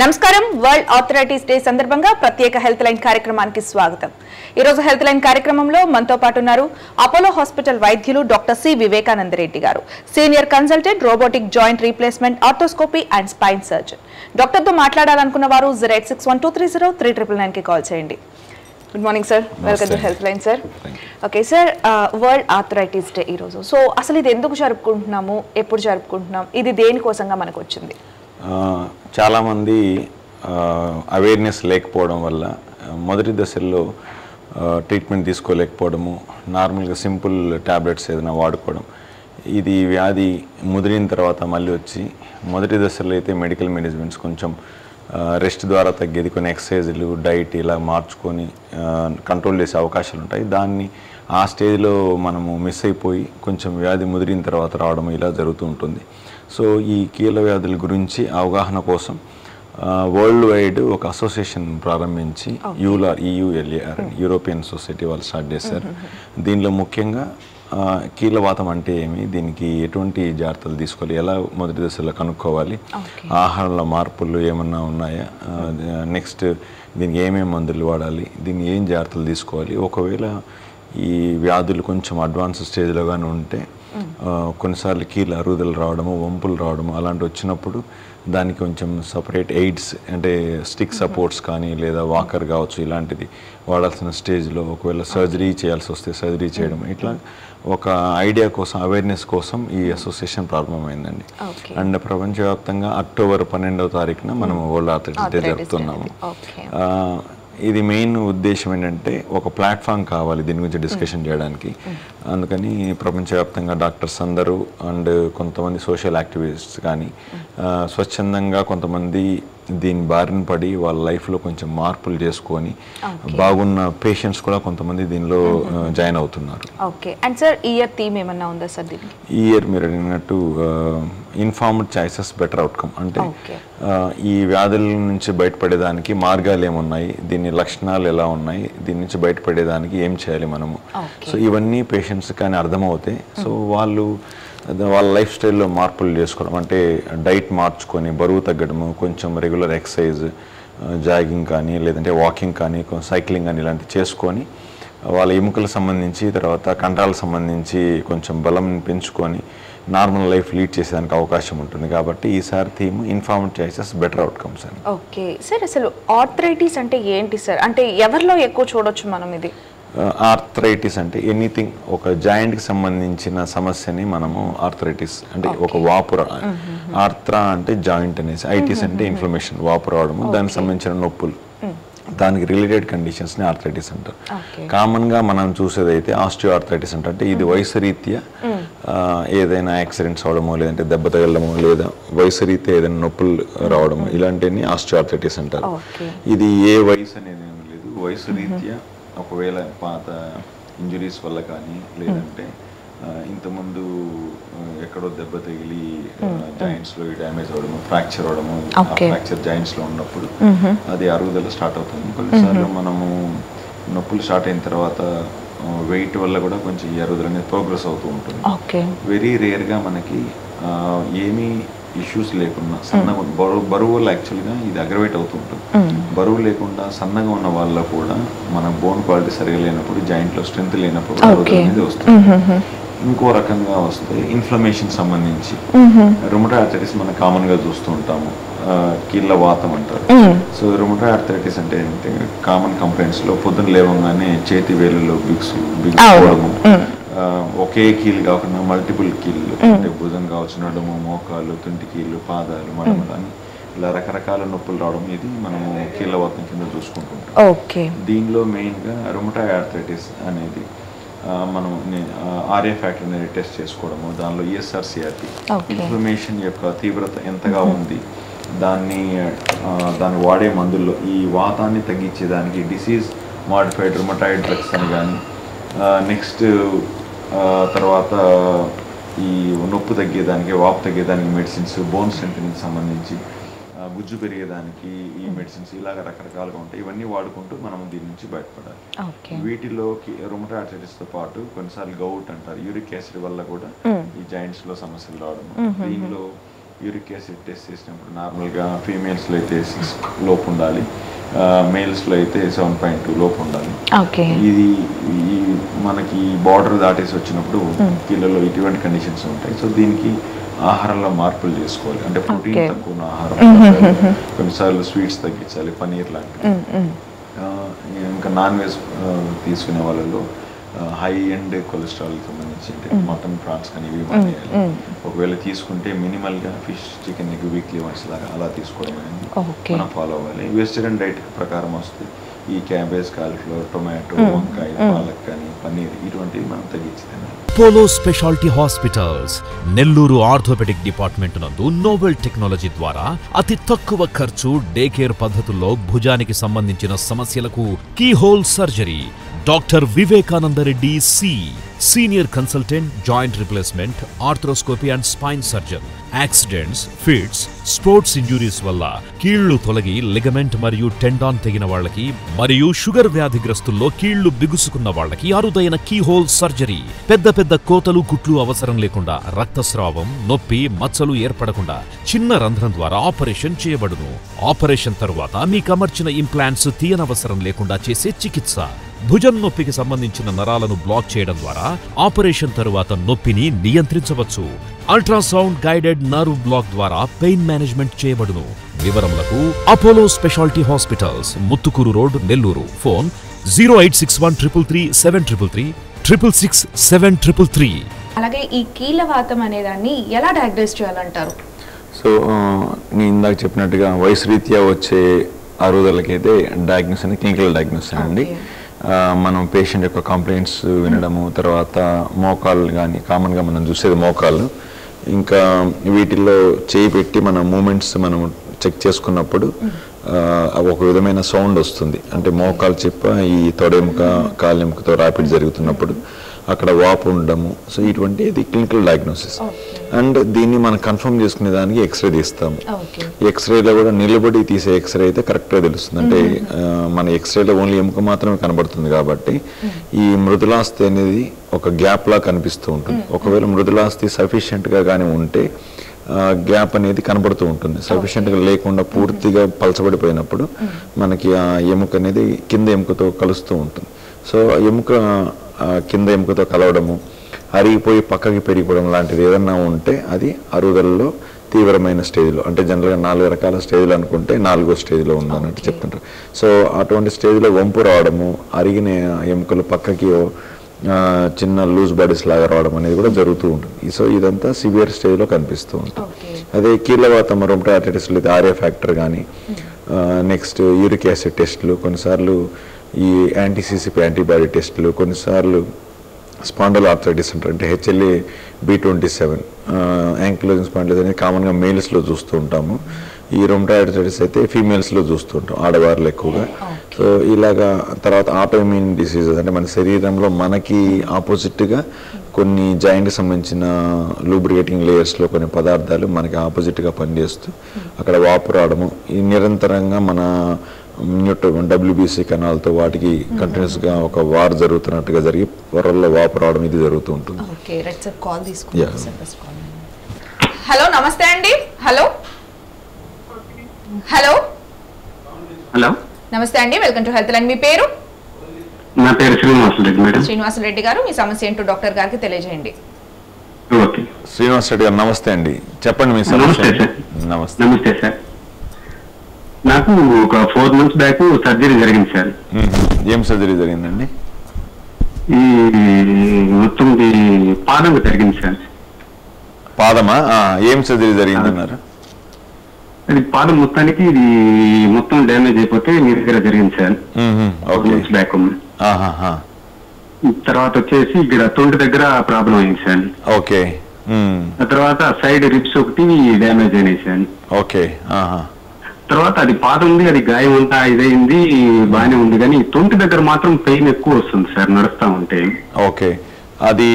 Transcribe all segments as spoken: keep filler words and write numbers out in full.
నమస్కారం. World arthritis day సందర్భంగా ప్రత్యేక హెల్త్ లైన్ కార్యక్రమానికి స్వాగతం. ఈ రోజు హెల్త్ లైన్ కార్యక్రమంలో మనతో పాటు ఉన్నారు అపోలో హాస్పిటల్ వైద్యులు doctor C Vivekananda Reddy garu, senior consultant robotic joint replacement, arthroscopy and spine surgeon. Doctor తో మాట్లాడాలనుకున్న వారు zero eight six one two three zero three nine nine కి కాల్ చేయండి. Good morning sir, welcome to health line sir. Okay sir, world arthritis day ఈరోజు. So అసలు ఇది ఎందుకు జరుపుకుంటున్నాము, ఎప్పుడు జరుపుకుంటున్నాం, ఇది దేనికోసంగా మనకు వచ్చింది? చాలామంది అవేర్నెస్ లేకపోవడం వల్ల మొదటి దశల్లో ట్రీట్మెంట్ తీసుకోలేకపోవడము, నార్మల్గా సింపుల్ ట్యాబ్లెట్స్ ఏదైనా వాడుకోవడం. ఇది వ్యాధి ముదిరిన తర్వాత మళ్ళీ వచ్చి మొదటి దశల్లో అయితే మెడికల్ మేనేజ్మెంట్స్ కొంచెం రెస్ట్ ద్వారా తగ్గేది, కొన్ని ఎక్సర్సైజులు, డైట్ ఇలా మార్చుకొని కంట్రోల్ చేసే అవకాశాలు ఉంటాయి. దాన్ని ఆ స్టేజ్లో మనము మిస్ అయిపోయి కొంచెం వ్యాధి ముదిరిన తర్వాత రావడం ఇలా జరుగుతూ ఉంటుంది. సో ఈ కీల వ్యాధుల గురించి అవగాహన కోసం వరల్డ్ వైడ్ ఒక అసోసియేషన్ ప్రారంభించి యూలార్ ఈయుఎల్ఏఆర్ యూరోపియన్ సొసైటీ వాళ్ళు స్టార్ట్ చేశారు. దీనిలో ముఖ్యంగా కీలవాతం అంటే ఏమి, దీనికి ఎటువంటి జాగ్రత్తలు తీసుకోవాలి, ఎలా మొదటి దశలో కనుక్కోవాలి, ఆహారంలో మార్పులు ఏమన్నా ఉన్నాయా, నెక్స్ట్ దీనికి ఏమేమి మందులు వాడాలి, దీన్ని ఏం జాగ్రత్తలు తీసుకోవాలి, ఒకవేళ ఈ వ్యాధులు కొంచెం అడ్వాన్స్ స్టేజ్లో కానీ ఉంటే కొన్నిసార్లు కీళ్ళ అరుగుదలు రావడము, వంపులు రావడము అలాంటి వచ్చినప్పుడు దానికి కొంచెం సపరేట్ ఎయిడ్స్ అంటే స్టిక్ సపోర్ట్స్ కానీ లేదా వాకర్ కావచ్చు ఇలాంటిది వాడాల్సిన స్టేజ్లో, ఒకవేళ సర్జరీ చేయాల్సి వస్తే సర్జరీ చేయడం, ఇట్లా ఒక ఐడియా కోసం అవేర్నెస్ కోసం ఈ అసోసియేషన్ ప్రారంభమైందండి. అండ్ ప్రపంచవ్యాప్తంగా అక్టోబర్ పన్నెండవ తారీఖున మనం వరల్డ్ ఆర్థరైటిస్ డే జరుపుతున్నాము. ఇది మెయిన్ ఉద్దేశం ఏంటంటే ఒక ప్లాట్ఫామ్ కావాలి దీని గురించి డిస్కషన్ చేయడానికి. అందుకని ప్రపంచవ్యాప్తంగా డాక్టర్స్ అందరూ అండ్ కొంతమంది సోషల్ యాక్టివిస్ట్స్ కానీ స్వచ్ఛందంగా కొంతమంది దీని బారిన పడి వాళ్ళ లైఫ్లో కొంచెం మార్పులు చేసుకొని బాగున్న పేషెంట్స్ కూడా కొంతమంది దీనిలో జాయిన్ అవుతున్నారు. Okay. And sir year theme ఏమన్నా ఉందా సార్ దీనికి? ఇయర్ మీరు అడిగినట్టు ఇన్ఫార్మ్డ్ చాయిసెస్ బెటర్ అవుట్కమ్ అంటే ఈ వ్యాధుల నుంచి బయటపడేదానికి మార్గాలు ఏమున్నాయి, దీని లక్షణాలు ఎలా ఉన్నాయి, దీని నుంచి బయటపడేదానికి ఏం చేయాలి మనము, సో ఇవన్నీ పేషెంట్స్ కానీ అర్థమవుతాయి. సో వాళ్ళు వాళ్ళ లైఫ్ స్టైల్లో మార్పులు చేసుకోవడం అంటే డైట్ మార్చుకొని బరువు తగ్గడము, కొంచెం రెగ్యులర్ ఎక్సర్సైజ్ జాగింగ్ కానీ లేదంటే వాకింగ్ కానీ సైక్లింగ్ కానీ ఇలాంటివి చేసుకొని వాళ్ళ ఎముకలకు సంబంధించి తర్వాత కండరాలకు సంబంధించి కొంచెం బలం పెంచుకొని నార్మల్ లైఫ్ లీడ్ చేసేదానికి అవకాశం ఉంటుంది. కాబట్టి ఈసారి theme informed choices better outcomes అని. ఓకే సార్, అసలు ఆర్థరైటిస్ అంటే ఏంటి సార్, అంటే ఎవరిలో ఎక్కువ చూడొచ్చు మనం ఇది? ఆర్థరైటిస్ అంటే ఎనీథింగ్ ఒక జాయింట్కి సంబంధించిన సమస్యని మనము ఆర్థరైటిస్ అంటే ఒక వాపుర, ఆర్థ్రా అంటే జాయింట్ అనేసి, ఐటిస్ అంటే ఇన్ఫ్లమేషన్, వాపుర అవడము, దానికి సంబంధించిన నొప్పులు, దానికి రిలేటెడ్ కండిషన్స్ని ఆర్థరైటిస్ అంటారు. కామన్గా మనం చూసేది అయితే ఆస్టియో ఆర్థరైటిస్ అంటారు. అంటే ఇది వయసు రీత్యా ఏదైనా యాక్సిడెంట్స్ అవడమో లేదంటే దెబ్బ తగలడమో లేదా వయసు రీత్యా ఏదైనా నొప్పులు రావడము ఇలాంటివన్నీ ఆస్టియో ఆర్థరైటిస్ అంటారు. ఇది ఏ వయసు అనేది ఏమి లేదు, వయసు రీత్యా ఒకవేళ పాత ఇంజురీస్ వల్ల కానీ లేదంటే ఇంతకుముందు ఎక్కడో దెబ్బ తగిలి జాయింట్స్లో డ్యామేజ్ అవడము, ఫ్రాక్చర్ అవడము, ఫ్రాక్చర్ జాయింట్స్లో ఉన్నప్పుడు అది అరుగుదల స్టార్ట్ అవుతుంది. కొన్నిసార్లు మనము నొప్పులు స్టార్ట్ అయిన తర్వాత వెయిట్ వల్ల కూడా కొంచెం ఈ అరుగుదల అనేది ప్రోగ్రెస్ అవుతూ ఉంటుంది. వెరీ రేర్గా మనకి ఏమీ ఇష్యూస్ లేకుండా సన్నగా బరువు బరువు వల్ల యాక్చువల్గా ఇది అగ్రవేట్ అవుతూ ఉంటుంది. బరువు లేకుండా సన్నగా ఉన్న వాళ్ళ కూడా మన బోన్ క్వాలిటీ సరిగా లేనప్పుడు, జాయింట్లో స్ట్రెంత్ లేనప్పుడు అనేది వస్తుంది. ఇంకో రకంగా వస్తే ఇన్ఫ్లమేషన్ సంబంధించి రుమటాయిడ్ ఆర్థరైటిస్ మనం కామన్గా చూస్తూ ఉంటాము, కీళ్ళ వాతం అంటారు. సో రుమటాయిడ్ ఆర్థరైటిస్ అంటే ఏంటంటే కామన్ కంప్లైంట్స్లో పొద్దున లేవగానే చేతి వేలులో బిగుసు బిగుసుకోవడము, ఒకే కీళ్ళు కాకుండా మల్టిపుల్ కీళ్ళు అంటే భుజం కావచ్చు, నడుము, మోకాలు, తుంటి కీళ్ళు, పాదాలు, మడమ కానీ ఇలా రకరకాల నొప్పులు రావడం ఇది మనము కీళ్ళవాతం కింద చూసుకుంటుంటాం. దీనిలో మెయిన్గా రుమటాయిడ్ ఆర్థరైటిస్ అనేది మనం ఆర్ఏ ఫ్యాక్టర్ అనేది టెస్ట్ చేసుకోవడము, దానిలో ఈఎస్ఆర్ సిఆర్పి ఇన్ఫ్లమేషన్ యొక్క తీవ్రత ఎంతగా ఉంది, దాన్ని దాన్ని వాడే మందుల్లో ఈ వాతాన్ని తగ్గించేదానికి డిసీజ్ మాడిఫైడ్ రుమటాయిడ్ డ్రగ్స్ అని కానీ, నెక్స్ట్ తర్వాత ఈ నొప్పు తగ్గేదానికి, వాపు తగ్గేదానికి మెడిసిన్స్, బోన్ స్ట్రెంథనింగ్ సంబంధించి, గుజ్జు పెరిగేదానికి ఈ మెడిసిన్స్, ఇలాగ రకరకాలుగా ఉంటాయి. ఇవన్నీ వాడుకుంటూ మనం దీని నుంచి బయటపడాలి. వీటిలోకి రుమటాయిడ్ ఆర్థరైటిస్తో పాటు కొన్నిసార్లు గౌట్ అంటారు, యూరిక్ యాసిడ్ వల్ల కూడా ఈ జాయింట్స్లో సమస్యలు రావడం, దీనిలో యూరిక్ యాసిడ్ టెస్ట్ చేసినప్పుడు నార్మల్గా ఫీమేల్స్లో అయితే సిక్స్ లోపు ఉండాలి, మేల్స్లో అయితే సెవెన్ పాయింట్ టూ లోపు ఉండాలి. ఇది ఈ మనకి బార్డర్ దాటేసి వచ్చినప్పుడు కీళ్ళలో ఇటువంటి కండిషన్స్ ఉంటాయి. సో దీనికి ఆహారంలో మార్పులు చేసుకోవాలి, అంటే ప్రోటీన్ తక్కువ ఉన్న ఆహారం, కొన్నిసార్లు స్వీట్స్ తగ్గించాలి, పనీర్ లాంటివి. ఇంకా నాన్ వెజ్ తీసుకునే వాళ్ళలో హై అండ్ కొలెస్ట్రాల్కి సంబంధించి మటన్, ప్రాన్స్ కానీ ఇవి మానేయాలి. ఒకవేళ తీసుకుంటే మినిమల్గా fish, chicken, egg weekly once లాగా అలా తీసుకోవడం అనేది మనం ఫాలో అవ్వాలి. వెజిటేరియన్ డైట్ ప్రకారం వస్తే ఈ క్యాబేజ్, కాలీఫ్లవర్, టొమాటో, వంకాయ, పాలక్ కానీ పన్నీర్ ఇటువంటివి మనం తగ్గించదండి. Apollo speciality hospitals Nellore orthopaedic department నందు నోవెల్ టెక్నాలజీ ద్వారా అతి తక్కువ ఖర్చు డే కేర్ పద్ధతుల్లో భుజానికి సంబంధించిన సమస్యలకు keyhole surgery. Doctor Vivekananda Reddy C, senior consultant, joint replacement, arthroscopy and spine surgeon. Accidents, fits, sports injuries వల్ల కీళ్లు తొలగి లిగమెంట్ మరియు టెండాన్ తెగిన వాళ్ళకి మరియు షుగర్ వ్యాధిగ్రస్తుల్లో కీళ్లు బిగుసుకున్న వాళ్ళకి అరుదైన కీహోల్ సర్జరీ. పెద్ద పెద్ద కోతలు, కుట్లు అవసరం లేకుండా రక్తస్రావం, నొప్పి, మచ్చలు ఏర్పడకుండా చిన్న రంధ్రం ద్వారా ఆపరేషన్ చేయబడును. ఆపరేషన్ తరువాత మీకు అమర్చిన ఇంప్లాంట్స్ తీయనవసరం లేకుండా చేసే చికిత్స. భుజం నొప్పికి సంబంధించిన నరాలను బ్లాక్ చేయడం ద్వారా ఆపరేషన్ తరువాత నొప్పిని నియంత్రించవచ్చు. అల్ట్రాసౌండ్ గైడెడ్ నర్వ్ బ్లాక్ ద్వారా పెయిన్ మేనేజ్మెంట్ చేయబడును. వివరములకు Apollo speciality hospitals, Muthukur road, Nellore. Phone zero eight six one triple three seven triple three triple six seven triple three. అలాగే ఈ కీళ్ళవాతం అనేదాన్ని ఎలా డయాగ్నోస్ చేయాలంటారు? సో నేను ఇందాక చెప్పినట్టుగా వయసు రీత్యా వచ్చే అరుదలకైతే డయాగ్నోస్ అని క్లినికల్ డయాగ్నోస్ అండి. మనం పేషెంట్ యొక్క కంప్లైంట్స్ వినడము, తర్వాత మోకాళ్ళు కానీ కామన్గా మనం చూసేది మోకాళ్ళు, ఇంకా వీటిల్లో చేయి పెట్టి మన మూమెంట్స్ మనం చెక్ చేసుకున్నప్పుడు ఒక విధమైన సౌండ్ వస్తుంది. అంటే మోకాలు చెప్ప ఈ తొడెముక, కాళ్ళెముకతో ర్యాపిడ్ జరుగుతున్నప్పుడు అక్కడ వాపు ఉండడము. సో ఇటువంటి ఇది క్లినికల్ డయాగ్నోసిస్. అండ్ దీన్ని మనం కన్ఫర్మ్ చేసుకునే దానికి ఎక్స్రే తీస్తాము. ఎక్స్రేలో కూడా నిలబడి తీసే ఎక్స్రే అయితే కరెక్ట్గా తెలుస్తుంది. అంటే మన ఎక్స్రేలో ఓన్లీ ఎముక మాత్రమే కనబడుతుంది కాబట్టి ఈ మృదులాస్థి అనేది ఒక గ్యాప్లా కనిపిస్తూ ఉంటుంది. ఒకవేళ మృదులాస్థి సఫిషియెంట్గా కానీ ఉంటే గ్యాప్ అనేది కనబడుతూ ఉంటుంది. సఫిషియెంట్గా లేకుండా పూర్తిగా పలచబడిపోయినప్పుడు మనకి ఆ ఎముక అనేది కింద ఎముకతో కలుస్తూ ఉంటుంది. సో ఎముక కింద ఎముకతో కలవడము, అరిగిపోయి పక్కకి పెరిగిపోవడం లాంటిది ఏదన్నా ఉంటే అది అరుగుదలలో తీవ్రమైన స్టేజ్లో, అంటే జనరల్గా నాలుగు రకాల స్టేజ్లు అనుకుంటే నాలుగో స్టేజ్లో ఉందన్నట్టు చెప్తుంటారు. సో అటువంటి స్టేజ్లో వంపు రావడము, అరిగిన ఎముకలు పక్కకి చిన్న లూజ్ బాడీస్ లాగా రావడం అనేది కూడా జరుగుతూ ఉంటుంది. సో ఇదంతా సివియర్ స్టేజ్లో కనిపిస్తూ ఉంటుంది. అదే కీళ్ళవాతం, రొమటైడ్ ఆర్థరైటిస్లో అయితే ఆర్ఏ ఫ్యాక్టర్ కానీ, నెక్స్ట్ యూరిక్ యాసిడ్ టెస్టులు, కొన్నిసార్లు ఈ యాంటీసీసీపీ యాంటీబాడీ టెస్టులు, కొన్నిసార్లు స్పాండల్ ఆర్థరైటిస్ అంటారు, అంటే H L A B twenty seven, ankylosing spondylitis అనేది కామన్గా మేల్స్లో చూస్తూ ఉంటాము. ఈ రొమటైడ్ ఆర్థరైటిస్ అయితే ఫీమేల్స్లో చూస్తూ ఉంటాం, ఆడవారిలో ఎక్కువగా. సో ఇలాగా తర్వాత ఆటోఇమ్యూన్ డిసీజెస్, అంటే మన శరీరంలో మనకి ఆపోజిట్గా కొన్ని జాయింట్కి సంబంధించిన లూబ్రికేటింగ్ లేయర్స్లో కొన్ని పదార్థాలు మనకి ఆపోజిట్గా పనిచేస్తూ అక్కడ వాపు రావడము, ఈ నిరంతరంగా మన న్యూట్రో డబ్ల్యూబీసీ కణాలతో వాటికి కంటిన్యూస్గా ఒక వార్ జరుగుతున్నట్టుగా జరిగి వరల్లో వాపు రావడం ఇది జరుగుతూ ఉంటుంది. హలో నమస్తే అండి. హలో హలో హలో నమస్తే అండి, వెల్కమ్ టు హెల్త్ లైన్. మీ పేరు? నా పేరు శ్రీనివాస్ రెడ్డి మేడం. శ్రీనివాస్ రెడ్డి గారు, మీ సమస్య ఏంటో డాక్టర్ గారికి తెలియజేయండి. ఓకే శ్రీనివాస్ రెడ్డి గారు నమస్తే అండి, చెప్పండి మీ సమస్య. నమస్తే. నమస్తే సార్, నాకు ఒక ఫోర్ మంత్స్ బ్యాక్ సర్జరీ జరిగింది సార్. ఏం సర్జరీ జరిగిందండి? ఈ మొత్తం పాదం జరిగింది సార్. పాదమా? ఏం సర్జరీ జరిగిందన్నారు? అది పాదం మొత్తానికి ఇది మొత్తం డ్యామేజ్ అయిపోతే మీ దగ్గర జరిగింది సార్, ఫోర్ మంత్స్ బ్యాక్. తర్వాత వచ్చేసి ఇక్కడ తొంటి దగ్గర ప్రాబ్లం అయింది సార్. ఓకే. ఆ తర్వాత సైడ్ రిబ్స్ ఒకటి డ్యామేజ్ అయినాయి సార్. ఓకే. తర్వాత అది పాదం ఉంది, అది గాయం అంతా ఇదైంది, బాగానే ఉంది, కానీ తొంటి దగ్గర మాత్రం పెయిన్ ఎక్కువ వస్తుంది సార్ నడుస్తా ఉంటే. ఓకే. అది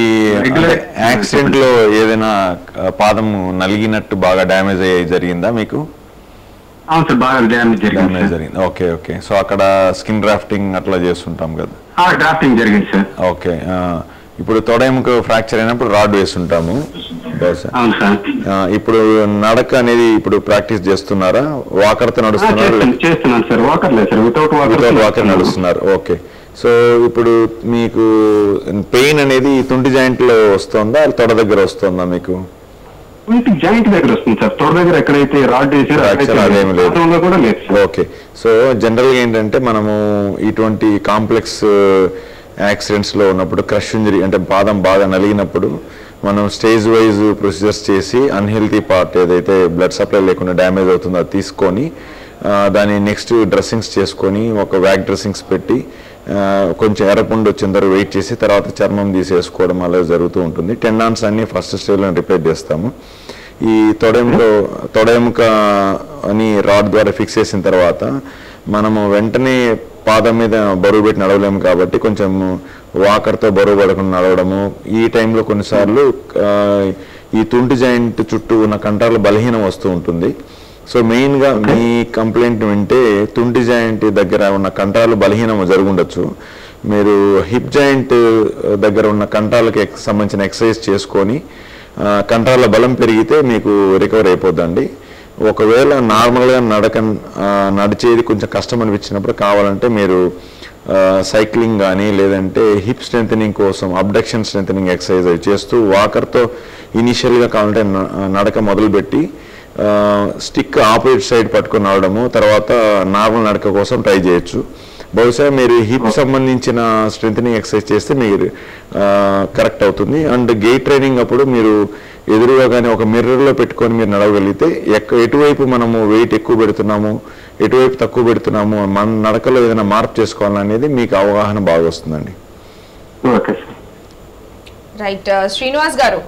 యాక్సిడెంట్ లో ఏదైనా పాదం నలిగినట్టు బాగా డ్యామేజ్ అయ్యి జరిగిందా మీకు? అవును సార్, బాగా డ్యామేజ్ జరిగింది. Okay okay. సో అక్కడ స్కిన్ గ్రాఫ్టింగ్ అట్లా చేస్తుంటాం కదా? గ్రాఫ్టింగ్ జరిగింది సార్. ఓకే. ఇప్పుడు తొడ ఎముక ఫ్రాక్చర్ అయినప్పుడు రాడ్ వేస్తుంటాము. దోస అవును సార్ ఇప్పుడు నడక అనేది ఇప్పుడు ప్రాక్టీస్ చేస్తున్నారా వాకర్ తో నడుస్తున్నారు చేస్తున్నాను సార్ వాకర్ లేదు సార్ వితౌట్ వాకర్ వాకర్ నడుస్తున్నారు ఓకే సో ఇప్పుడు మీకు పెయిన్ అనేది తుంటి జాయింట్ లో వస్తుందా తొడ దగ్గర వస్తుందా మీకు తుంటి జాయింట్ దగ్గర వస్తుంది సార్ తొడ దగ్గర ఎక్కడైతే రాడ్ చేశారో అక్కడ ఏమీ లేదు అదొన కూడా లేదు ఓకే సో జనరల్ గా ఏంటంటే మనము ఇటువంటి కాంప్లెక్స్ యాక్సిడెంట్స్ లో ఉన్నప్పుడు క్రష్ ఇంజరీ అంటే బాదం బాగా నలిగినప్పుడు మనం స్టేజ్ వైజ్ ప్రొసీజర్స్ చేసి అన్హెల్తీ పార్ట్ ఏదైతే బ్లడ్ సప్లై లేకుండా డ్యామేజ్ అవుతుందో అది తీసుకొని దాని నెక్స్ట్ డ్రెస్సింగ్స్ చేసుకొని ఒక వ్యాక్ డ్రెస్సింగ్స్ పెట్టి కొంచెం ఎర్రపుండి వచ్చేందరూ వెయిట్ చేసి తర్వాత చర్మం తీసేసుకోవడం అలా జరుగుతూ ఉంటుంది. టెండాన్స్ అన్నీ ఫస్ట్ స్టేజ్లో రిపేర్ చేస్తాము. ఈ తొడెములో తొడెముక అని రాడ్ ద్వారా ఫిక్స్ చేసిన తర్వాత మనము వెంటనే పాదం మీద బరువు పెట్టి నడవలేము కాబట్టి కొంచెం వాకర్తో బరువు పడకుండా నడవడము ఈ టైంలో కొన్నిసార్లు ఈ తుంటి జాయింట్ చుట్టూ ఉన్న కండరాల బలహీనం వస్తూ ఉంటుంది. సో మెయిన్గా మీ కంప్లైంట్ వింటే తుంటి జాయింట్ దగ్గర ఉన్న కండరాలు బలహీనం జరుగుండొచ్చు. మీరు హిప్ జాయింట్ దగ్గర ఉన్న కండరాలకు సంబంధించిన ఎక్సర్సైజ్ చేసుకొని కండరాల బలం పెరిగితే మీకు రికవర్ అయిపోద్దండి. ఒకవేళ నార్మల్గా నడక నడిచేది కొంచెం కష్టం అనిపించినప్పుడు కావాలంటే మీరు సైక్లింగ్ కానీ లేదంటే హిప్ స్ట్రెంథనింగ్ కోసం అబ్డక్షన్ స్ట్రెంథనింగ్ ఎక్సర్సైజ్ అవి చేస్తూ వాకర్తో ఇనీషియల్గా కావాలంటే నడక మొదలుపెట్టి స్టిక్ ఆపోజిట్ సైడ్ పట్టుకొని నడవడము తర్వాత నార్మల్ నడక కోసం ట్రై చేయొచ్చు. బహుశా మీరు హిప్ సంబంధించిన స్ట్రెంథనింగ్ ఎక్సర్సైజ్ చేస్తే మీరు కరెక్ట్ అవుతుంది. అండ్ గేట్ ట్రైనింగ్ అప్పుడు మీరు ఎదురుగా కానీ ఒక మిర్రర్లో పెట్టుకొని మీరు నడవగలిగితే ఎక్క ఎటువైపు మనము వెయిట్ ఎక్కువ పెడుతున్నాము ఎటువైపు తక్కువ పెడుతున్నాము మన నడకలో ఏదైనా మార్పు చేసుకోవాలనేది మీకు అవగాహన బాగా వస్తుందండి. రైట్ శ్రీనివాస్ గారు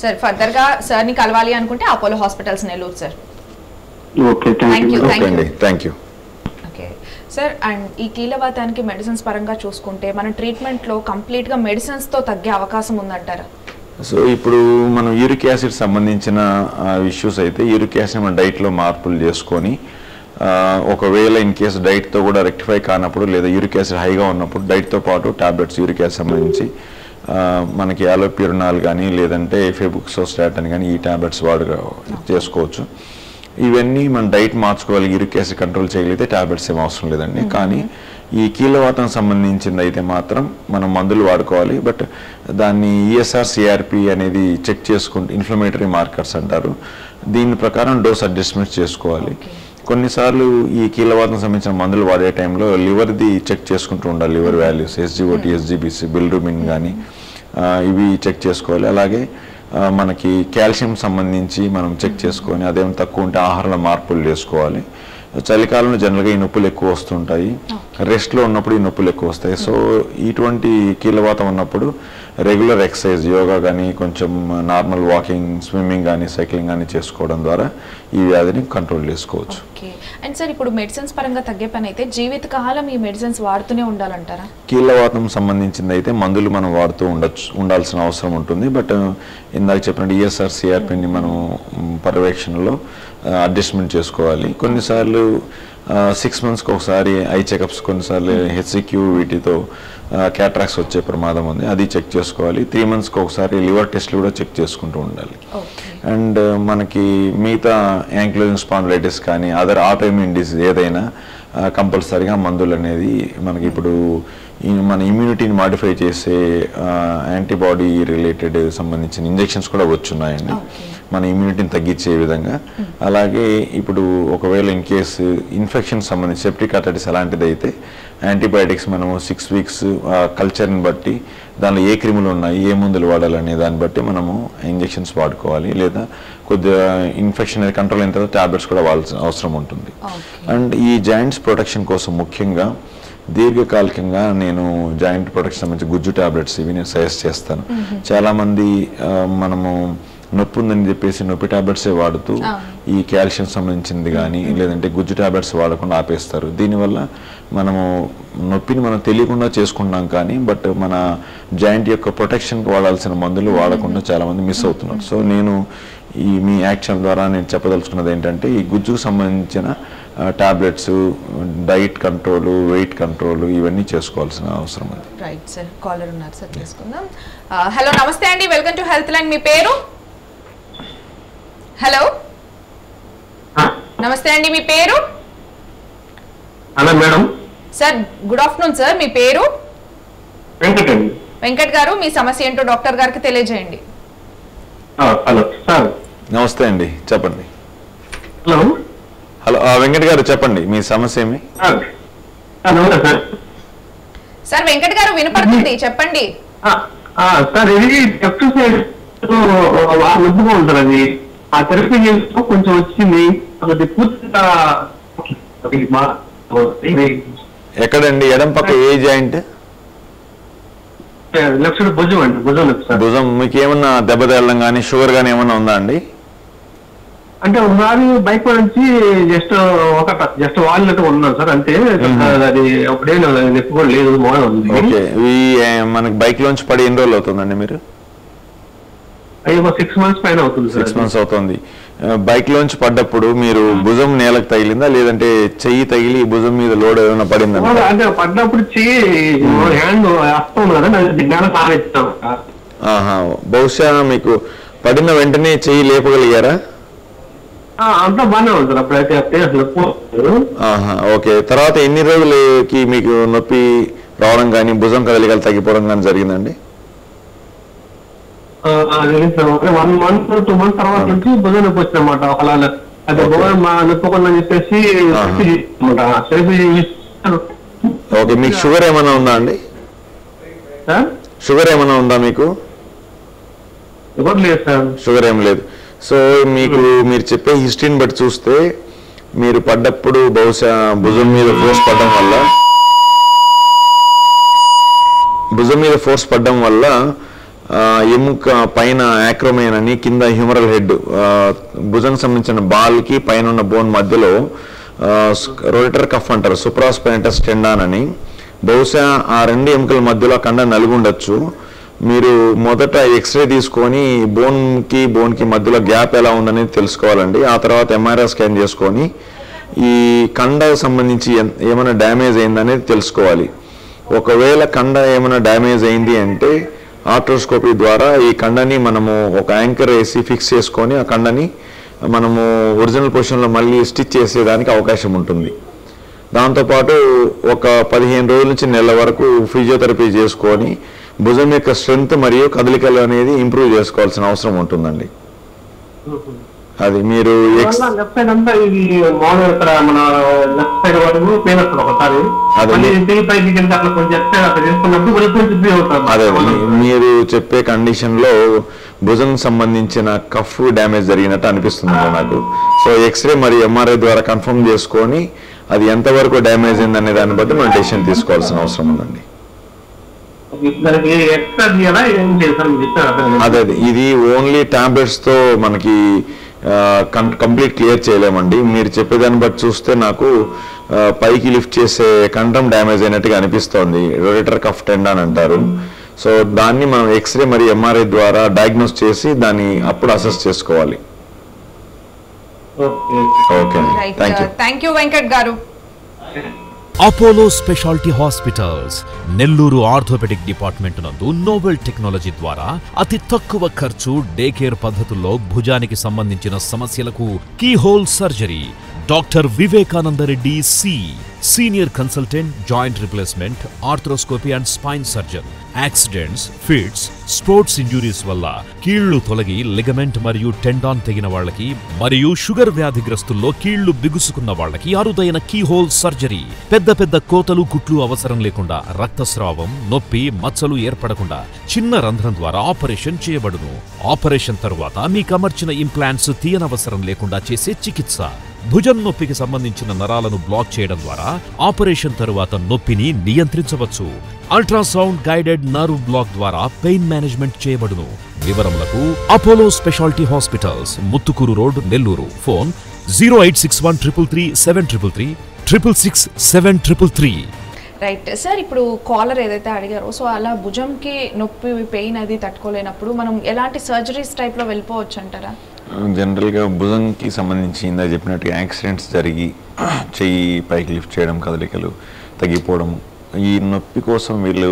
సార్ ఫర్దర్ గా సార్ ని కలవాలి అనుకుంటే Apollo hospitals Nellore sir. Okay thank you thank you thank you okay sir. And ఈ కీలవాతానికి మెడిసిన్స్ పరంగా చూసుకుంటే మన ట్రీట్మెంట్ లో కంప్లీట్ గా మెడిసిన్స్ తో తగ్గే అవకాశం ఉందంటారా? సో ఇప్పుడు మనం యూరిక్ యాసిడ్ సంబంధించిన ఇష్యూస్ అయితే యూరిక్ యాసిడ్ మన డైట్ లో మార్పులు చేసుకొని ఒకవేళ ఇన్ కేసు డైట్ తో కూడా రెక్టిఫై కానప్పుడు లేదా యూరిక్ యాసిడ్ హైగా ఉన్నప్పుడు డైట్ తో పాటు టాబ్లెట్స్ యూరిక్ యాసిడ్ సంబంధించి మనకి అలోప్యూరినాల్ కానీ లేదంటే ఫెబుక్సోస్టాట్ అని కానీ ఈ ట్యాబ్లెట్స్ వాడు చేసుకోవచ్చు. ఇవన్నీ మన డైట్ మార్చుకోవాలి యూరిక్ యాసిడ్ కంట్రోల్ చేయగలిగితే ట్యాబ్లెట్స్ ఏం అవసరం లేదండి. కానీ ఈ కీలవాతం సంబంధించింది అయితే మాత్రం మనం మందులు వాడుకోవాలి. బట్ దాన్ని ఈఎస్ఆర్ సిఆర్పి అనేది చెక్ చేసుకుంటే ఇన్ఫ్లమేటరీ మార్కర్స్ అంటారు. దీని ప్రకారం డోస్ అడ్జస్ట్మెంట్స్ చేసుకోవాలి. కొన్నిసార్లు ఈ కీలవాతం సంబంధించిన మందులు వాడే టైంలో లివర్ది చెక్ చేసుకుంటూ ఉండాలి. Liver values SGOT SGPT bilirubin కానీ ఇవి చెక్ చేసుకోవాలి. అలాగే మనకి కాల్షియం సంబంధించి మనం చెక్ చేసుకొని అదేం తక్కువ ఉంటే ఆహారంలో మార్పులు చేసుకోవాలి. చలికాలంలో జనరల్గా ఈ నొప్పులు ఎక్కువ వస్తుంటాయి, రెస్ట్లో ఉన్నప్పుడు ఈ నొప్పులు ఎక్కువ వస్తాయి. సో ఇటువంటి కీలవాతం ఉన్నప్పుడు రెగ్యులర్ ఎక్సర్సైజ్ యోగా కానీ కొంచెం నార్మల్ వాకింగ్ స్విమ్మింగ్ కానీ సైక్లింగ్ కానీ చేసుకోవడం ద్వారా ఈ వ్యాధిని కంట్రోల్ చేసుకోవచ్చు. ఓకే అండ్ సార్ ఇప్పుడు మెడిసిన్స్ పరంగా తగ్గే పని అయితే జీవితకాలం ఈ మెడిసిన్స్ వాడుతూనే ఉండాలంటారా? కీలవాతం సంబంధించింది అయితే మందులు మనం వాడుతూ ఉండొచ్చు ఉండాల్సిన అవసరం ఉంటుంది. బట్ ఇందాక చెప్పినట్టు ఈఎస్ఆర్ సిఆర్పిని మనం పర్యవేక్షణలో అడ్జస్ట్మెంట్ చేసుకోవాలి. కొన్నిసార్లు సిక్స్ మంత్స్కి ఒకసారి ఐ చెకప్స్, కొన్నిసార్లు హెచ్సిక్యూ వీటితో క్యాట్రాక్స్ వచ్చే ప్రమాదం ఉంది, అది చెక్ చేసుకోవాలి. త్రీ మంత్స్కి ఒకసారి లివర్ టెస్ట్లు కూడా చెక్ చేసుకుంటూ ఉండాలి. అండ్ మనకి మిగతా యాంకిలోజింగ్ స్పాండిలైటిస్ కానీ అదర్ ఆటోఇమ్యూన్ డిసీజ్ ఏదైనా కంపల్సరీగా మందులు అనేది మనకి ఇప్పుడు మన ఇమ్యూనిటీని మాడిఫై చేసే యాంటీబాడీ రిలేటెడ్ సంబంధించిన ఇంజెక్షన్స్ కూడా వచ్చున్నాయండి మన ఇమ్యూనిటీని తగ్గించే విధంగా. అలాగే ఇప్పుడు ఒకవేళ ఇన్ కేసు ఇన్ఫెక్షన్ సంబంధించి సెప్టిక్ ఆర్థరైటిస్ అలాంటిది అయితే యాంటీబయాటిక్స్ మనము సిక్స్ వీక్స్ కల్చర్ని బట్టి దానిలో ఏ క్రిములు ఉన్నాయి ఏ మందులు వాడాలనే దాన్ని బట్టి మనము ఇంజెక్షన్స్ వాడుకోవాలి. లేదా కొద్దిగా ఇన్ఫెక్షన్ అనేది కంట్రోల్ అయిన తర్వాత ట్యాబ్లెట్స్ కూడా వాడాల్సిన అవసరం ఉంటుంది. అండ్ ఈ జాయింట్స్ ప్రొటెక్షన్ కోసం ముఖ్యంగా దీర్ఘకాలికంగా నేను జాయింట్ ప్రొటెక్షన్ సంబంధించి గుజ్జు ట్యాబ్లెట్స్ ఇవి నేను సజెస్ట్ చేస్తాను. చాలామంది మనము నొప్పి ఉందని చెప్పేసి నొప్పి ట్యాబ్లెట్సే వాడుతూ ఈ కాల్షియం సంబంధించింది కానీ లేదంటే గుజ్జు ట్యాబ్లెట్స్ వాడకుండా ఆపేస్తారు. దీనివల్ల మనము నొప్పిని మనం తెలియకుండా చేసుకుంటాం కానీ బట్ మన జాయింట్ యొక్క ప్రొటెక్షన్కి వాడాల్సిన మందులు వాడకుండా చాలామంది మిస్ అవుతున్నారు. సో నేను ఈ మీ యాక్షన్ ద్వారా నేను చెప్పదలుచుకున్నది ఏంటంటే ఈ గుజ్జుకు సంబంధించిన tablets diet control weight control ఇవన్నీ చేసుకోవాల్సిన అవసరం ఉంది. రైట్ సార్, కాలర్ ఉన్నారు సార్, తీసుకుందాం. హలో నమస్తే అండి, వెల్కమ్ టు హెల్త్ లైన్. మీ పేరు? హలో నమస్తే అండి, మీ పేరు? Hello madam. Sir good afternoon sir, మీ పేరు? వెంకట్ అండి. వెంకట్ గారు, మీ సమస్య ఏంటో డాక్టర్ గారికి తెలియజేయండి. హలో సార్ నమస్తే అండి, చెప్పండి. హలో హలో వెంకట్ గారు చెప్పండి, మీ సమస్య ఏమి? సార్ వెంకట్ గారు వినపడుతుంది, చెప్పండి. సార్ ఇది డాక్టర్ సైడ్ ముద్దుగా ఉంటారు, అది ఆ థెరపీ చేస్తూ కొంచెం వచ్చింది, అది పూర్తిగా ఎక్కడండి? ఎడం పక్క ఏ జాయింట్? లక్షణ భుజం అండి, భుజం లక్ష. భుజం మీకు ఏమన్నా దెబ్బ తగలడం కానీ షుగర్ కానీ ఏమన్నా ఉందా అండి? అంటే ఒకసారి బైక్ నుంచి జస్ట్ ఒక జస్ట్ వాలినట్టు ఉన్నాను సార్, అంతే. అది ఒకటే ఎక్కువ లేదు. ఓకే, మనకి బైక్ లోంచి పడి ఎన్ని రోజులు అవుతుందండి మీరు? అయ్యో సిక్స్ మంత్స్ పైన అవుతుంది. సిక్స్ మంత్స్ అవుతుంది. బైక్ లోంచి పడ్డప్పుడు మీరు భుజం నేలకు తగిలిందా, లేదంటే చెయ్యి తగిలి భుజం మీద లోడ్ ఏమైనా పడిందా? అంటే పడ్డప్పుడు బహుశా మీకు పడిన వెంటనే చెయ్యి లేపగలిగారా? అంతా బాగానే ఉంటుంది అప్పుడైతే. ఓకే, తర్వాత ఎన్ని రోజులకి మీకు నొప్పి రావడం కానీ భుజం కదలికలు తగ్గిపోవడం కానీ జరిగిందండి? వన్ మంత్ టూ మంత్ తర్వాత నుంచి భుజం నొప్పి వచ్చింది అనమాట. ఒకలాగా అది భుజం నొప్పకుండా చెప్పేసి ఓకే. మీకు షుగర్ ఏమైనా ఉందా అండి? షుగర్ ఏమైనా ఉందా మీకు? ఎవరు లేదు సార్, షుగర్ ఏం లేదు. సో మీకు మీరు చెప్పే హిస్టరీని బట్టి చూస్తే మీరు పడ్డప్పుడు బహుశా భుజం మీద ఫోర్స్ పడడం వల్ల భుజం మీద ఫోర్స్ పడడం వల్ల ఎముక పైన యాక్రోమైన్ అని, కింద హ్యూమరల్ హెడ్, భుజంకి సంబంధించిన బాల్కి పైన ఉన్న బోన్ మధ్యలో రోటేటర్ కఫ్ అంటారు, సుప్రాస్పైనటస్ టెండాన్ అని, బహుశా ఆ రెండు ఎముకల మధ్యలో కండ నలుగుండొచ్చు. మీరు మొదట ఎక్స్రే తీసుకొని బోన్కి బోన్కి మధ్యలో గ్యాప్ ఎలా ఉందనేది తెలుసుకోవాలండి. ఆ తర్వాత ఎంఆర్ఐ స్కాన్ చేసుకొని ఈ కండకు సంబంధించి ఏమైనా డ్యామేజ్ అయిందనేది తెలుసుకోవాలి. ఒకవేళ కండ ఏమైనా డ్యామేజ్ అయింది అంటే ఆర్థ్రోస్కోపీ ద్వారా ఈ కండని మనము ఒక యాంకర్ వేసి ఫిక్స్ చేసుకొని ఆ కండని మనము ఒరిజినల్ పొజిషన్లో మళ్ళీ స్టిచ్ చేసేదానికి అవకాశం ఉంటుంది. దాంతోపాటు ఒక పదిహేను రోజుల నుంచి నెల వరకు ఫిజియోథెరపీ చేసుకొని భుజం యొక్క స్ట్రెంగ్త్ మరియు కదలికలు అనేది ఇంప్రూవ్ చేసుకోవాల్సిన అవసరం ఉంటుందండి. అది మీరు అదే మీరు చెప్పే కండిషన్ లో భుజం సంబంధించిన కఫ్ డ్యామేజ్ జరిగినట్టు అనిపిస్తుంది నాకు. సో ఎక్స్రే మరియు ఎంఆర్ఐ ద్వారా కన్ఫర్మ్ చేసుకొని అది ఎంతవరకు డ్యామేజ్ అయింది అనే దాన్ని బట్టి మనం డెసిషన్ తీసుకోవాల్సిన అవసరం ఉందండి. అదే ఇది ఓన్లీ టాబ్లెట్స్ తో మనకి కంప్లీట్ క్లియర్ చేయలేమండి. మీరు చెప్పేదాన్ని బట్టి చూస్తే నాకు పైకి లిఫ్ట్ చేసే కంఠం డ్యామేజ్ అయినట్టుగా అనిపిస్తోంది, రోటేటర్ కఫ్ టెండాన్ అంటారు. సో దాన్ని మనం ఎక్స్రే మరియు ఎంఆర్ఐ ద్వారా డయాగ్నోస్ చేసి దాన్ని అప్పుడు అసెస్ చేసుకోవాలి. Thank you Venkat garu. Apollo speciality hospitals Nellore orthopaedic department నందు నోవెల్ టెక్నాలజీ ద్వారా అతి తక్కువ ఖర్చు డే కేర్ పద్ధతుల్లో భుజానికి సంబంధించిన సమస్యలకు keyhole surgery. Doctor Vivekananda Reddy C, senior consultant, joint replacement, arthroscopy and spine surgeon. Accidents, fits, sports injuries వల్ల కీళ్లు తొలగి లిగమెంట్ మరియు టెండాన్ తెగిన వాళ్ళకి మరియు షుగర్ వ్యాధిగ్రస్తుల్లో కీళ్లు బిగుసుకున్న వాళ్ళకి అరుదైన కీహోల్ సర్జరీ. పెద్ద పెద్ద కోతలు కుట్లు అవసరం లేకుండా రక్తస్రావం, నొప్పి, మచ్చలు ఏర్పడకుండా చిన్న రంధ్రం ద్వారా ఆపరేషన్ చేయబడును. ఆపరేషన్ తరువాత మీకు అమర్చిన ఇంప్లాంట్స్ తీయనవసరం లేకుండా చేసే చికిత్స. భుజం నొప్పికి సంబంధించిన నరాలను బ్లాక్ చేయడం ద్వారా ఆపరేషన్ తరువాత నొప్పిని నియంత్రించవచ్చు. అల్ట్రాసౌండ్ గైడెడ్ నర్వ్ బ్లాక్ ద్వారా పెయిన్ మేనేజ్మెంట్ చేయబడును. వివరములకు Apollo speciality hospitals, Muthukur road, Nellore. Phone zero eight six one triple three seven triple three triple six seven triple three. Right sir. ఇప్పుడు కాలర్ ఏదైతే అడిగారో, సో అలా భుజంకి నొప్పి పెయిన్ అది తట్టుకోలేనప్పుడు మనం ఎలాంటి సర్జరీస్ టైప్లో వెళ్ళిపోవచ్చు అంటారా? జనరల్గా భుజంకి సంబంధించి ఇందా చెప్పినట్టు యాక్సిడెంట్స్ జరిగి చెయ్యి పైకి లిఫ్ట్ చేయడం, కదలికలు తగ్గిపోవడం, ఈ నొప్పి కోసం వీళ్ళు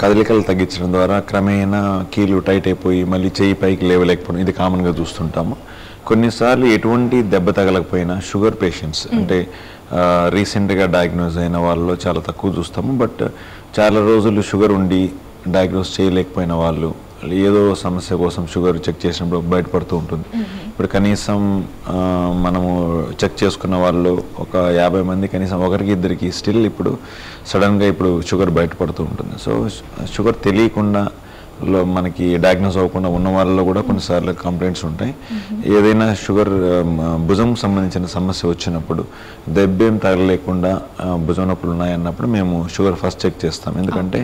కదలికలు తగ్గించడం ద్వారా క్రమేణా కీలు టైట్ అయిపోయి మళ్ళీ చెయ్యి పైకి లేవలేకపోవడం ఇది కామన్గా చూస్తుంటాము. కొన్నిసార్లు ఎటువంటి దెబ్బ తగలకపోయినా షుగర్ పేషెంట్స్ అంటే రీసెంట్గా డయాగ్నోజ్ అయిన వాళ్ళలో చాలా తక్కువ చూస్తాము. బట్ చాలా రోజులు షుగర్ ఉండి డయాగ్నోజ్ చేయలేకపోయిన వాళ్ళు ఏదో సమస్య కోసం షుగర్ చెక్ చేసినప్పుడు బయటపడుతూ ఉంటుంది. ఇప్పుడు కనీసం మనము చెక్ చేసుకున్న వాళ్ళు ఒక యాభై మంది కనీసం ఒకరికి ఇద్దరికి స్టిల్ ఇప్పుడు సడన్గా ఇప్పుడు షుగర్ బయటపడుతూ ఉంటుంది. సో షుగర్ తెలియకుండా లో మనకి డయాగ్నోస్ అవ్వకుండా ఉన్న వాళ్ళలో కూడా కొన్నిసార్లు కంప్లైంట్స్ ఉంటాయి. ఏదైనా షుగర్ భుజం సంబంధించిన సమస్య వచ్చినప్పుడు దెబ్బేం తగలలేకుండా భుజం నొప్పులు ఉన్నాయన్నప్పుడు మేము షుగర్ ఫస్ట్ చెక్ చేస్తాం. ఎందుకంటే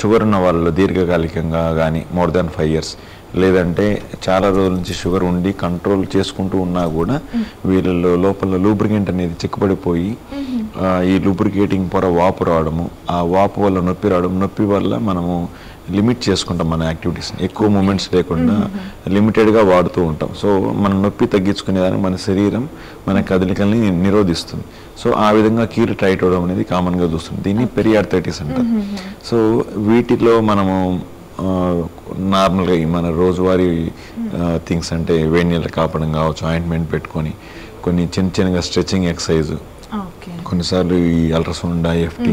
షుగర్ ఉన్న వాళ్ళు దీర్ఘకాలికంగా కానీ మోర్ దాన్ ఫైవ్ ఇయర్స్ లేదంటే చాలా రోజుల నుంచి షుగర్ ఉండి కంట్రోల్ చేసుకుంటూ ఉన్నా కూడా వీళ్ళలో లోపల లూబ్రికెంట్ అనేది చిక్కబడిపోయి ఈ లూబ్రికేటింగ్ పొర వాపు రావడము, ఆ వాపు వల్ల నొప్పి రావడం, నొప్పి వల్ల మనము లిమిట్ చేసుకుంటాం మన యాక్టివిటీస్ని, ఎక్కువ మూమెంట్స్ లేకుండా లిమిటెడ్గా వాడుతూ ఉంటాం. సో మన నొప్పి తగ్గించుకునేదానికి మన శరీరం మన కదలికల్ని నిరోధిస్తుంది. సో ఆ విధంగా కీలు టైట్ అవడం అనేది కామన్గా చూస్తుంది. దీన్ని పెరియార్థైటిస్ అంటారు. సో వీటిలో మనము నార్మల్గా మన రోజువారీ థింగ్స్ అంటే వేడి నీళ్ళు కాపడం కావచ్చు, ఆయింట్మెంట్ పెట్టుకొని, కొన్ని చిన్న చిన్నగా స్ట్రెచింగ్ ఎక్సర్సైజ్, కొన్నిసార్లు ఈ అల్ట్రాసౌండ్, ఐఎఫ్టీ,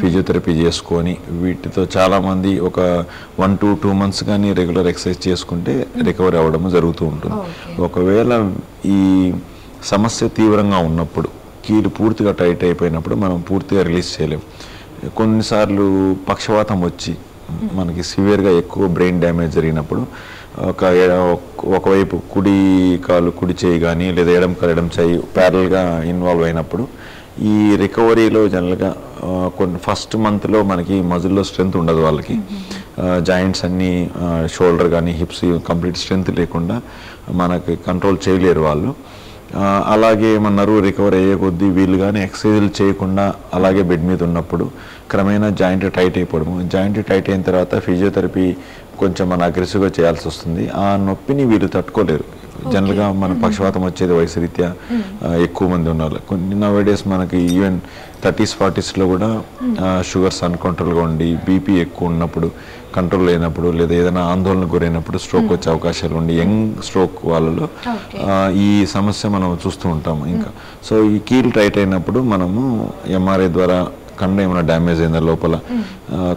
ఫిజియోథెరపీ చేసుకొని వీటితో చాలామంది ఒక వన్ టు టూ మంత్స్ కానీ రెగ్యులర్ ఎక్సర్సైజ్ చేసుకుంటే రికవరీ అవ్వడం జరుగుతూ ఉంటుంది. ఒకవేళ ఈ సమస్య తీవ్రంగా ఉన్నప్పుడు కీలు పూర్తిగా టైట్ అయిపోయినప్పుడు మనం పూర్తిగా రిలీజ్ చేయలేము. కొన్నిసార్లు పక్షవాతం వచ్చి మనకి సివియర్గా ఎక్కువ బ్రెయిన్ డ్యామేజ్ జరిగినప్పుడు ఒక ఒకవైపు కుడి కాలు కుడి చేయి కానీ లేదా ఎడం కాలు ఎడం చేయి ప్యారల్గా ఇన్వాల్వ్ అయినప్పుడు ఈ రికవరీలో జనరల్గా కొన్ని ఫస్ట్ మంత్లో మనకి మజిల్లో స్ట్రెంత్ ఉండదు వాళ్ళకి. జాయింట్స్ అన్నీ షోల్డర్ కానీ హిప్స్ కంప్లీట్ స్ట్రెంత్ లేకుండా మనకి కంట్రోల్ చేయలేరు వాళ్ళు. అలాగే ఏమన్నారు రికవర్ అయ్యే కొద్దీ వీళ్ళు కానీ ఎక్సర్సైజులు చేయకుండా అలాగే బెడ్ మీద ఉన్నప్పుడు క్రమేణా జాయింట్ టైట్ అయిపోవడము, జాయింట్ టైట్ అయిన తర్వాత ఫిజియోథెరపీ కొంచెం మనం అగ్రెసివ్గా చేయాల్సి వస్తుంది. ఆ నొప్పిని వీళ్ళు తట్టుకోలేరు. జనరల్గా మన పక్షవాతం వచ్చేది వయసు రీత్యా ఎక్కువ మంది ఉన్నారు. కొన్ని నవ్ డేస్ మనకి ఈవెన్ థర్టీస్ ఫార్టీస్లో కూడా షుగర్స్ అన్కంట్రోల్గా ఉండి బీపీ ఎక్కువ ఉన్నప్పుడు కంట్రోల్ లేనప్పుడు లేదా ఏదైనా ఆందోళన గురైనప్పుడు స్ట్రోక్ వచ్చే అవకాశాలు ఉండి యంగ్ స్ట్రోక్ వాళ్ళలో ఈ సమస్య మనం చూస్తూ ఉంటాము. ఇంకా సో ఈ కీలు టైట్ అయినప్పుడు మనము ఎంఆర్ఐ ద్వారా కండ ఏమైనా డ్యామేజ్ అయిందా లోపల,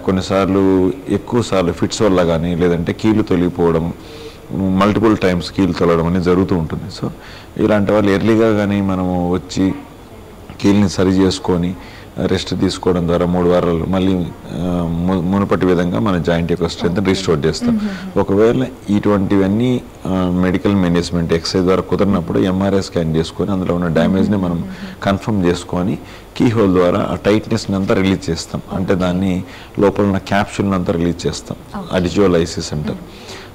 కొన్నిసార్లు ఎక్కువసార్లు ఫిట్స్ వల్ల కానీ లేదంటే కీలు తొలిగిపోవడం, మల్టిపుల్ టైమ్స్ కీలు తొలగడం అనేది జరుగుతూ ఉంటుంది. సో ఇలాంటి వాళ్ళు ఎర్లీగా కానీ మనము వచ్చి కీల్ని సరి చేసుకొని రెస్ట్ తీసుకోవడం ద్వారా మూడు వారాలు మళ్ళీ మునుపటి విధంగా మన జాయింట్ యొక్క స్ట్రెంత్ రీస్టోర్ చేస్తాం. ఒకవేళ ఇటువంటివన్నీ మెడికల్ మేనేజ్మెంట్ ఎక్సర్సైజ్ ద్వారా కుదిరినప్పుడు ఎంఆర్ఐ స్కాన్ చేసుకొని అందులో ఉన్న డ్యామేజ్ని మనం కన్ఫర్మ్ చేసుకొని కీ హోల్ ద్వారా ఆ టైట్నెస్ని అంతా రిలీజ్ చేస్తాం. అంటే దాన్ని లోపల ఉన్న క్యాప్సూల్ని అంతా రిలీజ్ చేస్తాం, అడిజియోలైసిస్ అంటారు.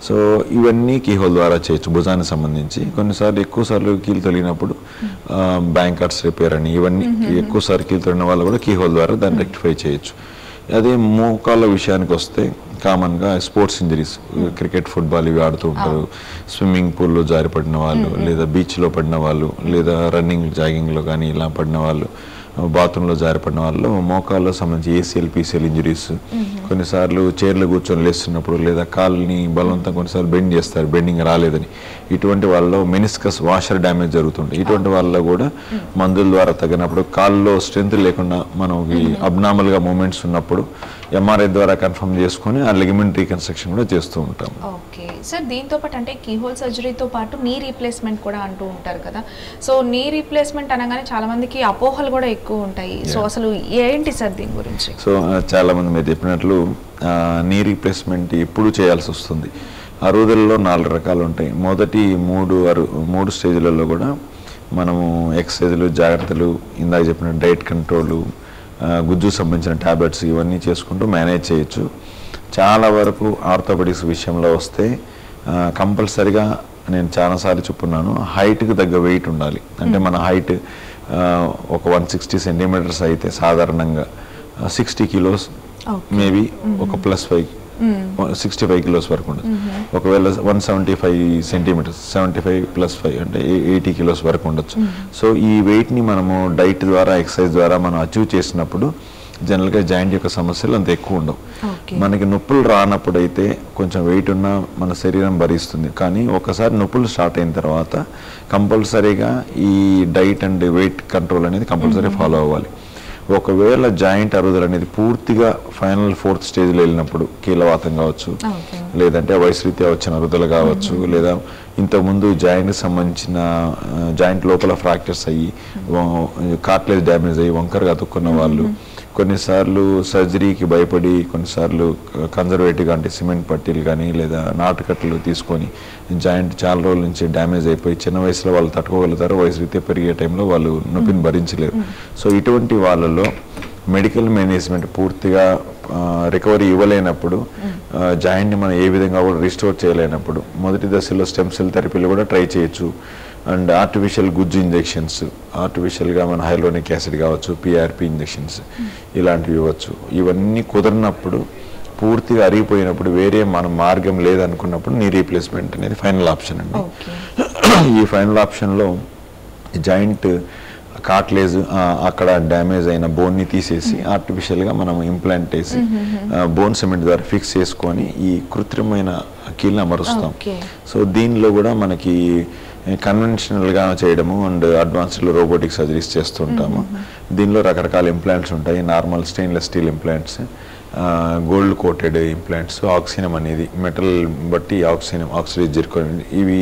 సో ఇవన్నీ కీహోల్ ద్వారా చేయొచ్చు. భుజానికి సంబంధించి కొన్నిసార్లు ఎక్కువసార్లు కీలు తొలిగినప్పుడు బ్యాంకర్స్ రిపేర్ అని ఇవన్నీ ఎక్కువసార్లు కీలు తొలిగిన వాళ్ళు కూడా కీహోల్ ద్వారా దాన్ని రెక్టిఫై చేయొచ్చు. అదే మోకాళ్ళ విషయానికి వస్తే కామన్గా స్పోర్ట్స్ ఇంజరీస్, క్రికెట్, ఫుట్బాల్ ఇవి ఆడుతూ ఉంటారు, స్విమ్మింగ్ పూల్లో జారి పడిన వాళ్ళు లేదా బీచ్లో పడిన వాళ్ళు లేదా రన్నింగ్ జాగింగ్లో కానీ ఇలా పడిన వాళ్ళు, బాత్రూంలో జారిపడిన వాళ్ళు మోకాల్లో సంబంధించి ఏసీఎల్, పీసీఎల్ ఇంజరీస్, కొన్నిసార్లు చైర్లు కూర్చొని లేస్తున్నప్పుడు లేదా కాళ్ళని బలవంతం కొన్నిసార్లు బెండ్ చేస్తారు బెండింగ్ రాలేదని, ఇటువంటి వాళ్ళలో మెనిస్కస్, వాషర్ డ్యామేజ్ జరుగుతుంటాయి. ఇటువంటి వాళ్ళలో కూడా మందుల ద్వారా తగినప్పుడు కాళ్ళలో స్ట్రెంత్ లేకుండా మనకి అబ్నార్మల్గా మూమెంట్స్ ఉన్నప్పుడు ఎంఆర్ఐ ద్వారా కన్ఫర్మ్ చేసుకొని ఆ లిగమెంట్ రీకన్స్ట్రక్షన్ కూడా చేస్తూ ఉంటాం. ఓకే సార్, దీంతో పాటు అంటే కీహోల్ సర్జరీతో పాటు నీ రీప్లేస్మెంట్ కూడా అంటూ ఉంటారు కదా. సో నీ రీప్లేస్మెంట్ అనగానే చాలా మందికి అపోహలు కూడా ఎక్కువ ఉంటాయి. సో అసలు ఏంటి సార్ దీని గురించి? సో చాలా మంది మీరు చెప్పినట్లు నీ రీప్లేస్మెంట్ ఎప్పుడు చేయాల్సి వస్తుంది. అరుగుదలలో నాలుగు రకాలు ఉంటాయి. మొదటి మూడు అరు మూడు స్టేజ్లలో కూడా మనము ఎక్సర్సైజులు, జాగ్రత్తలు, ఇందాక చెప్పిన డైట్ కంట్రోలు, గుజ్జు సంబంధించిన ట్యాబ్లెట్స్ ఇవన్నీ చేసుకుంటూ మేనేజ్ చేయొచ్చు. చాలా వరకు ఆర్థోపెడిక్స్ విషయంలో వస్తే కంపల్సరిగా నేను చాలాసార్లు చెప్పున్నాను హైట్కి తగ్గ వెయిట్ ఉండాలి. అంటే మన height one hundred sixty centimeters అయితే సాధారణంగా sixty kilos మేబీ ఒక plus five sixty five kilos వరకు ఉండదు. ఒకవేళ one seventy five centimetres seventy five plus five అంటే ఎయిటీ కిలోస్ వరకు ఉండొచ్చు. సో ఈ వెయిట్ని మనము డైట్ ద్వారా ఎక్సర్సైజ్ ద్వారా మనం అచీవ్ చేసినప్పుడు జనరల్గా జాయింట్ యొక్క సమస్యలు అంత ఎక్కువ ఉండవు. మనకి నొప్పులు రానప్పుడు అయితే కొంచెం వెయిట్ ఉన్నా మన శరీరం భరిస్తుంది, కానీ ఒకసారి నొప్పులు స్టార్ట్ అయిన తర్వాత కంపల్సరీగా ఈ డైట్ అండ్ వెయిట్ కంట్రోల్ అనేది కంపల్సరీ ఫాలో అవ్వాలి. ఒకవేళ జాయింట్ అరుగుదల అనేది పూర్తిగా ఫైనల్ ఫోర్త్ స్టేజ్లో వెళ్ళినప్పుడు కీలవాతం కావచ్చు, లేదంటే వయసు రీత్యా వచ్చిన అరుగుదల కావచ్చు, లేదా ఇంతకుముందు జాయింట్కి సంబంధించిన జాయింట్ లోపల ఫ్రాక్చర్స్ అయ్యి కార్ట్లేజ్ డ్యామేజ్ అయ్యి వంకరగా అతుక్కున్న వాళ్ళు, కొన్నిసార్లు సర్జరీకి భయపడి కొన్నిసార్లు కన్జర్వేటివ్గా అంటే సిమెంట్ పట్టీలు కానీ లేదా నాటుకట్టలు తీసుకొని జాయింట్ చాలా రోజుల నుంచి డ్యామేజ్ అయిపోయి చిన్న వయసులో వాళ్ళు తట్టుకోగలుగుతారు, వయసు రీతే పెరిగే టైంలో వాళ్ళు నొప్పిని భరించలేరు. సో ఇటువంటి వాళ్ళలో మెడికల్ మేనేజ్మెంట్ పూర్తిగా రికవరీ ఇవ్వలేనప్పుడు జాయింట్ని మనం ఏ విధంగా కూడా రిస్టోర్ చేయలేనప్పుడు మొదటి దశలో స్టెమ్ సెల్ థెరపీలు కూడా ట్రై చేయొచ్చు. అండ్ ఆర్టిఫిషియల్ గుజ్జు ఇంజెక్షన్స్, ఆర్టిఫిషియల్గా మన హైలోనిక్ యాసిడ్ కావచ్చు, పిఆర్పి ఇంజెక్షన్స్ ఇలాంటివి ఇవ్వచ్చు. ఇవన్నీ కుదరినప్పుడు పూర్తిగా అరిగిపోయినప్పుడు వేరే మన మార్గం లేదనుకున్నప్పుడు నీ రీప్లేస్మెంట్ అనేది ఫైనల్ ఆప్షన్ అండి. ఈ ఫైనల్ ఆప్షన్లో జాయింట్ కార్ట్లేజ్ అక్కడ డ్యామేజ్ అయిన బోన్ని తీసేసి ఆర్టిఫిషియల్గా మనం ఇంప్లాంట్ చేసి బోన్ సిమెంట్ ద్వారా ఫిక్స్ చేసుకొని ఈ కృత్రిమైన కీళ్ళని అమరుస్తాం. సో దీనిలో కూడా మనకి కన్వెన్షనల్గా చేయడము అండ్ అడ్వాన్స్డ్ రోబోటిక్ సర్జరీస్ చేస్తుంటాము. దీనిలో రకరకాల ఇంప్లాంట్స్ ఉంటాయి, normal stainless steel implants, gold coated implants, oxygen అనేది మెటల్ బట్టి ఆక్సిజన్ ఆక్సిడైజ్ జరుగుతుంది. ఇవి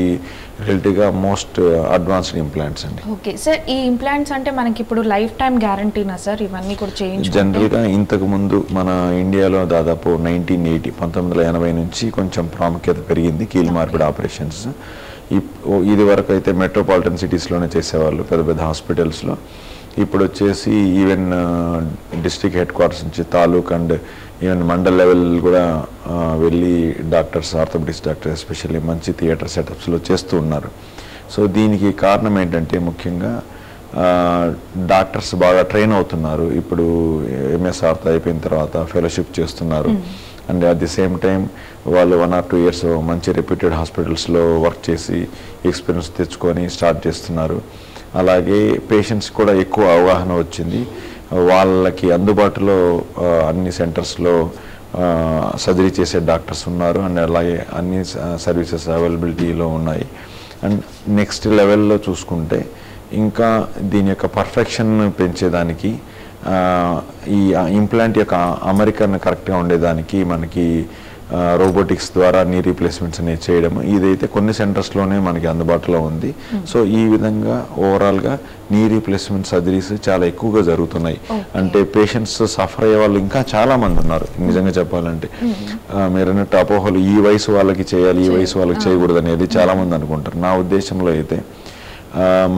రిలేటివ్గా మోస్ట్ అడ్వాన్స్డ్ ఇంప్లాంట్స్ అండి. ఓకే సార్, ఈ ఇంప్లాంట్స్ అంటే మనకి ఇప్పుడు లైఫ్ టైం గ్యారంటీనా సార్? ఇవన్నీ కూడా చేంజ్ జనరల్గా ఇంతకుముందు మన ఇండియాలో దాదాపు నైన్టీన్ ఎయిటీ పంతొమ్మిది వందల ఎనభై నుంచి కొంచెం ప్రాముఖ్యత పెరిగింది కీలు మార్పిడి ఆపరేషన్స్. ఇది వరకు అయితే మెట్రోపాలిటన్ సిటీస్లోనే చేసేవాళ్ళు పెద్ద పెద్ద హాస్పిటల్స్లో. ఇప్పుడు వచ్చేసి ఈవెన్ డిస్ట్రిక్ట్ హెడ్ క్వార్టర్స్ నుంచి taluk and even mandal level కూడా వెళ్ళి డాక్టర్స్ ఆర్థోపెడిక్స్ డాక్టర్స్ ఎస్పెషల్లీ మంచి థియేటర్ సెటప్స్లో చేస్తూ ఉన్నారు. సో దీనికి కారణం ఏంటంటే ముఖ్యంగా డాక్టర్స్ బాగా ట్రైన్ అవుతున్నారు. ఇప్పుడు ఎంఎస్ ఆర్థో అయిపోయిన తర్వాత ఫెలోషిప్ చేస్తున్నారు and at the same time వాళ్ళు వన్ ఆర్ టూ ఇయర్స్ మంచి రెప్యూటెడ్ హాస్పిటల్స్లో వర్క్ చేసి ఎక్స్పీరియన్స్ తెచ్చుకొని స్టార్ట్ చేస్తున్నారు. అలాగే పేషెంట్స్ కూడా ఎక్కువ అవగాహన వచ్చింది, వాళ్ళకి అందుబాటులో అన్ని సెంటర్స్లో సర్జరీ చేసే డాక్టర్స్ ఉన్నారు అండ్ అలాగే అన్ని సర్వీసెస్ అవైలబిలిటీలో ఉన్నాయి. అండ్ నెక్స్ట్ లెవెల్లో చూసుకుంటే ఇంకా దీని యొక్క పర్ఫెక్షన్ పెంచేదానికి ఈ ఇంప్లాంట్ యొక్క అమరికను కరెక్ట్గా ఉండేదానికి మనకి రోబోటిక్స్ ద్వారా నీ రీప్లేస్మెంట్స్ అనేవి చేయడం ఇదైతే కొన్ని సెంటర్స్లోనే మనకి అందుబాటులో ఉంది. సో ఈ విధంగా ఓవరాల్గా నీ రీప్లేస్మెంట్ సర్జరీస్ చాలా ఎక్కువగా జరుగుతున్నాయి. అంటే పేషెంట్స్ సఫర్ అయ్యే వాళ్ళు ఇంకా చాలా మంది ఉన్నారు. నిజంగా చెప్పాలంటే మీరు అన్నట్టు అపోహలు ఈ వయసు వాళ్ళకి చేయాలి ఈ వయసు వాళ్ళకి చేయకూడదు అనేది చాలామంది అనుకుంటారు. నా ఉద్దేశంలో అయితే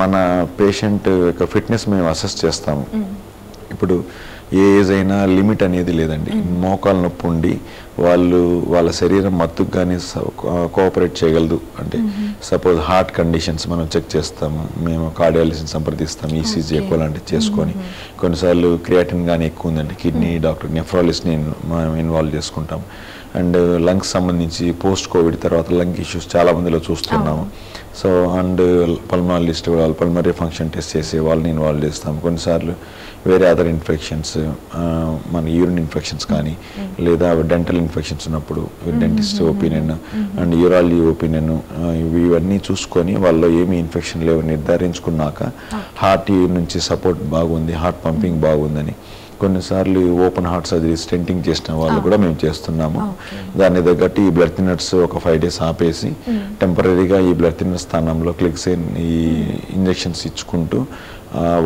మన పేషెంట్ యొక్క ఫిట్నెస్ మేము అసెస్ చేస్తాము. ఇప్పుడు ఏ ఏజ్ అయినా లిమిట్ అనేది లేదండి. మోకాలు నొప్పి ఉండి వాళ్ళు వాళ్ళ శరీరం మత్తుగానే కోఆపరేట్ చేయగలదు అంటే సపోజ్ హార్ట్ కండిషన్స్ మనం చెక్ చేస్తాము, మేము కార్డియాలజిస్ట్ని సంప్రదిస్తాం, ఈసీజీ ఎక్కువ లాంటివి చేసుకొని, కొన్నిసార్లు క్రియాటిన్ కానీ ఎక్కువ ఉందండి కిడ్నీ డాక్టర్ నెఫ్రాలజిస్ట్ని మనం ఇన్వాల్వ్ చేసుకుంటాం. అండ్ లంగ్స్ సంబంధించి పోస్ట్ కోవిడ్ తర్వాత లంగ్ ఇష్యూస్ చాలామందిలో చూస్తున్నాము. సో అండ్ పల్మనాలిస్ట్ వాళ్ళు పల్మనరీ ఫంక్షన్ టెస్ట్ చేసి వాళ్ళని ఇన్వాల్వ్ చేస్తాం. కొన్నిసార్లు వేరే అదర్ ఇన్ఫెక్షన్స్ మన యూరిన్ ఇన్ఫెక్షన్స్ కానీ లేదా డెంటల్ ఇన్ఫెక్షన్స్ ఉన్నప్పుడు dentist opinion and urology opinion ఇవన్నీ చూసుకొని వాళ్ళు ఏమి ఇన్ఫెక్షన్ లేవు నిర్ధారించుకున్నాక హార్ట్ నుంచి సపోర్ట్ బాగుంది హార్ట్ పంపింగ్ బాగుందని కొన్నిసార్లు ఓపెన్ హార్ట్ సర్జరీ స్టెంటింగ్ చేసిన వాళ్ళు కూడా మేము చేస్తున్నాము. దాని తగ్గట్టు ఈ బ్లడ్ థినర్స్ ఒక ఫైవ్ డేస్ ఆపేసి టెంపరీగా ఈ బ్లడ్ థినర్ స్థానంలో క్లిక్సేన్ ఈ ఇంజెక్షన్స్ ఇచ్చుకుంటూ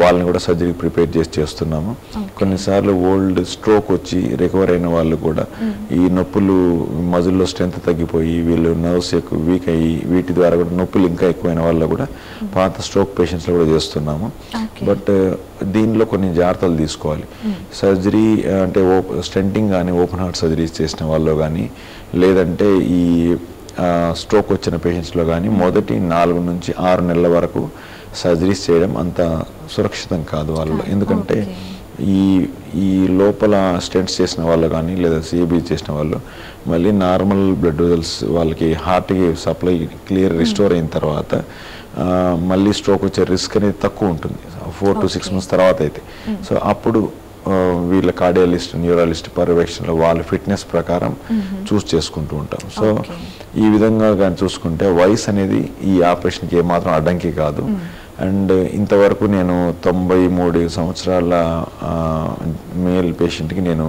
వాళ్ళని కూడా సర్జరీకి ప్రిపేర్ చేసి చేస్తున్నాము. కొన్నిసార్లు ఓల్డ్ స్ట్రోక్ వచ్చి రికవర్ అయిన వాళ్ళు కూడా ఈ నొప్పులు మజిల్లో స్ట్రెంత్ తగ్గిపోయి వీళ్ళు నర్వ్స్ ఎక్కువ వీక్ అయ్యి వీటి ద్వారా కూడా నొప్పులు ఇంకా ఎక్కువైన వాళ్ళు కూడా పాత స్ట్రోక్ పేషెంట్స్లో కూడా చేస్తున్నాము. బట్ దీనిలో కొన్ని జాగ్రత్తలు తీసుకోవాలి. సర్జరీ అంటే ఓ స్టెంటింగ్ కానీ ఓపెన్ హార్ట్ సర్జరీస్ చేసిన వాళ్ళు కానీ లేదంటే ఈ స్ట్రోక్ వచ్చిన పేషెంట్స్లో కానీ మొదటి నాలుగు నుంచి ఆరు నెలల వరకు సర్జరీ చేయడం అంత సురక్షితం కాదు వాళ్ళలో. ఎందుకంటే ఈ ఈ లోపల స్టెంట్స్ చేసిన వాళ్ళు కానీ లేదా సిబీ చేసిన వాళ్ళు మళ్ళీ నార్మల్ బ్లడ్ వెజల్స్ వాళ్ళకి హార్ట్కి సప్లై క్లియర్ రిస్టోర్ అయిన తర్వాత మళ్ళీ స్ట్రోక్ వచ్చే రిస్క్ అనేది తక్కువ ఉంటుంది ఫోర్ టు సిక్స్ మంత్స్ తర్వాత అయితే. సో అప్పుడు వీళ్ళ కార్డియాలిస్ట్ న్యూరాలిస్ట్ పర్యవేక్షణలో వాళ్ళ ఫిట్నెస్ ప్రకారం చూస్ చేసుకుంటూ ఉంటాం. సో ఈ విధంగా కానీ చూసుకుంటే వయసు అనేది ఈ ఆపరేషన్కి ఏమాత్రం అడ్డంకి కాదు. అండ్ ఇంతవరకు నేను తొంభై మూడు సంవత్సరాల మేల్ పేషెంట్కి నేను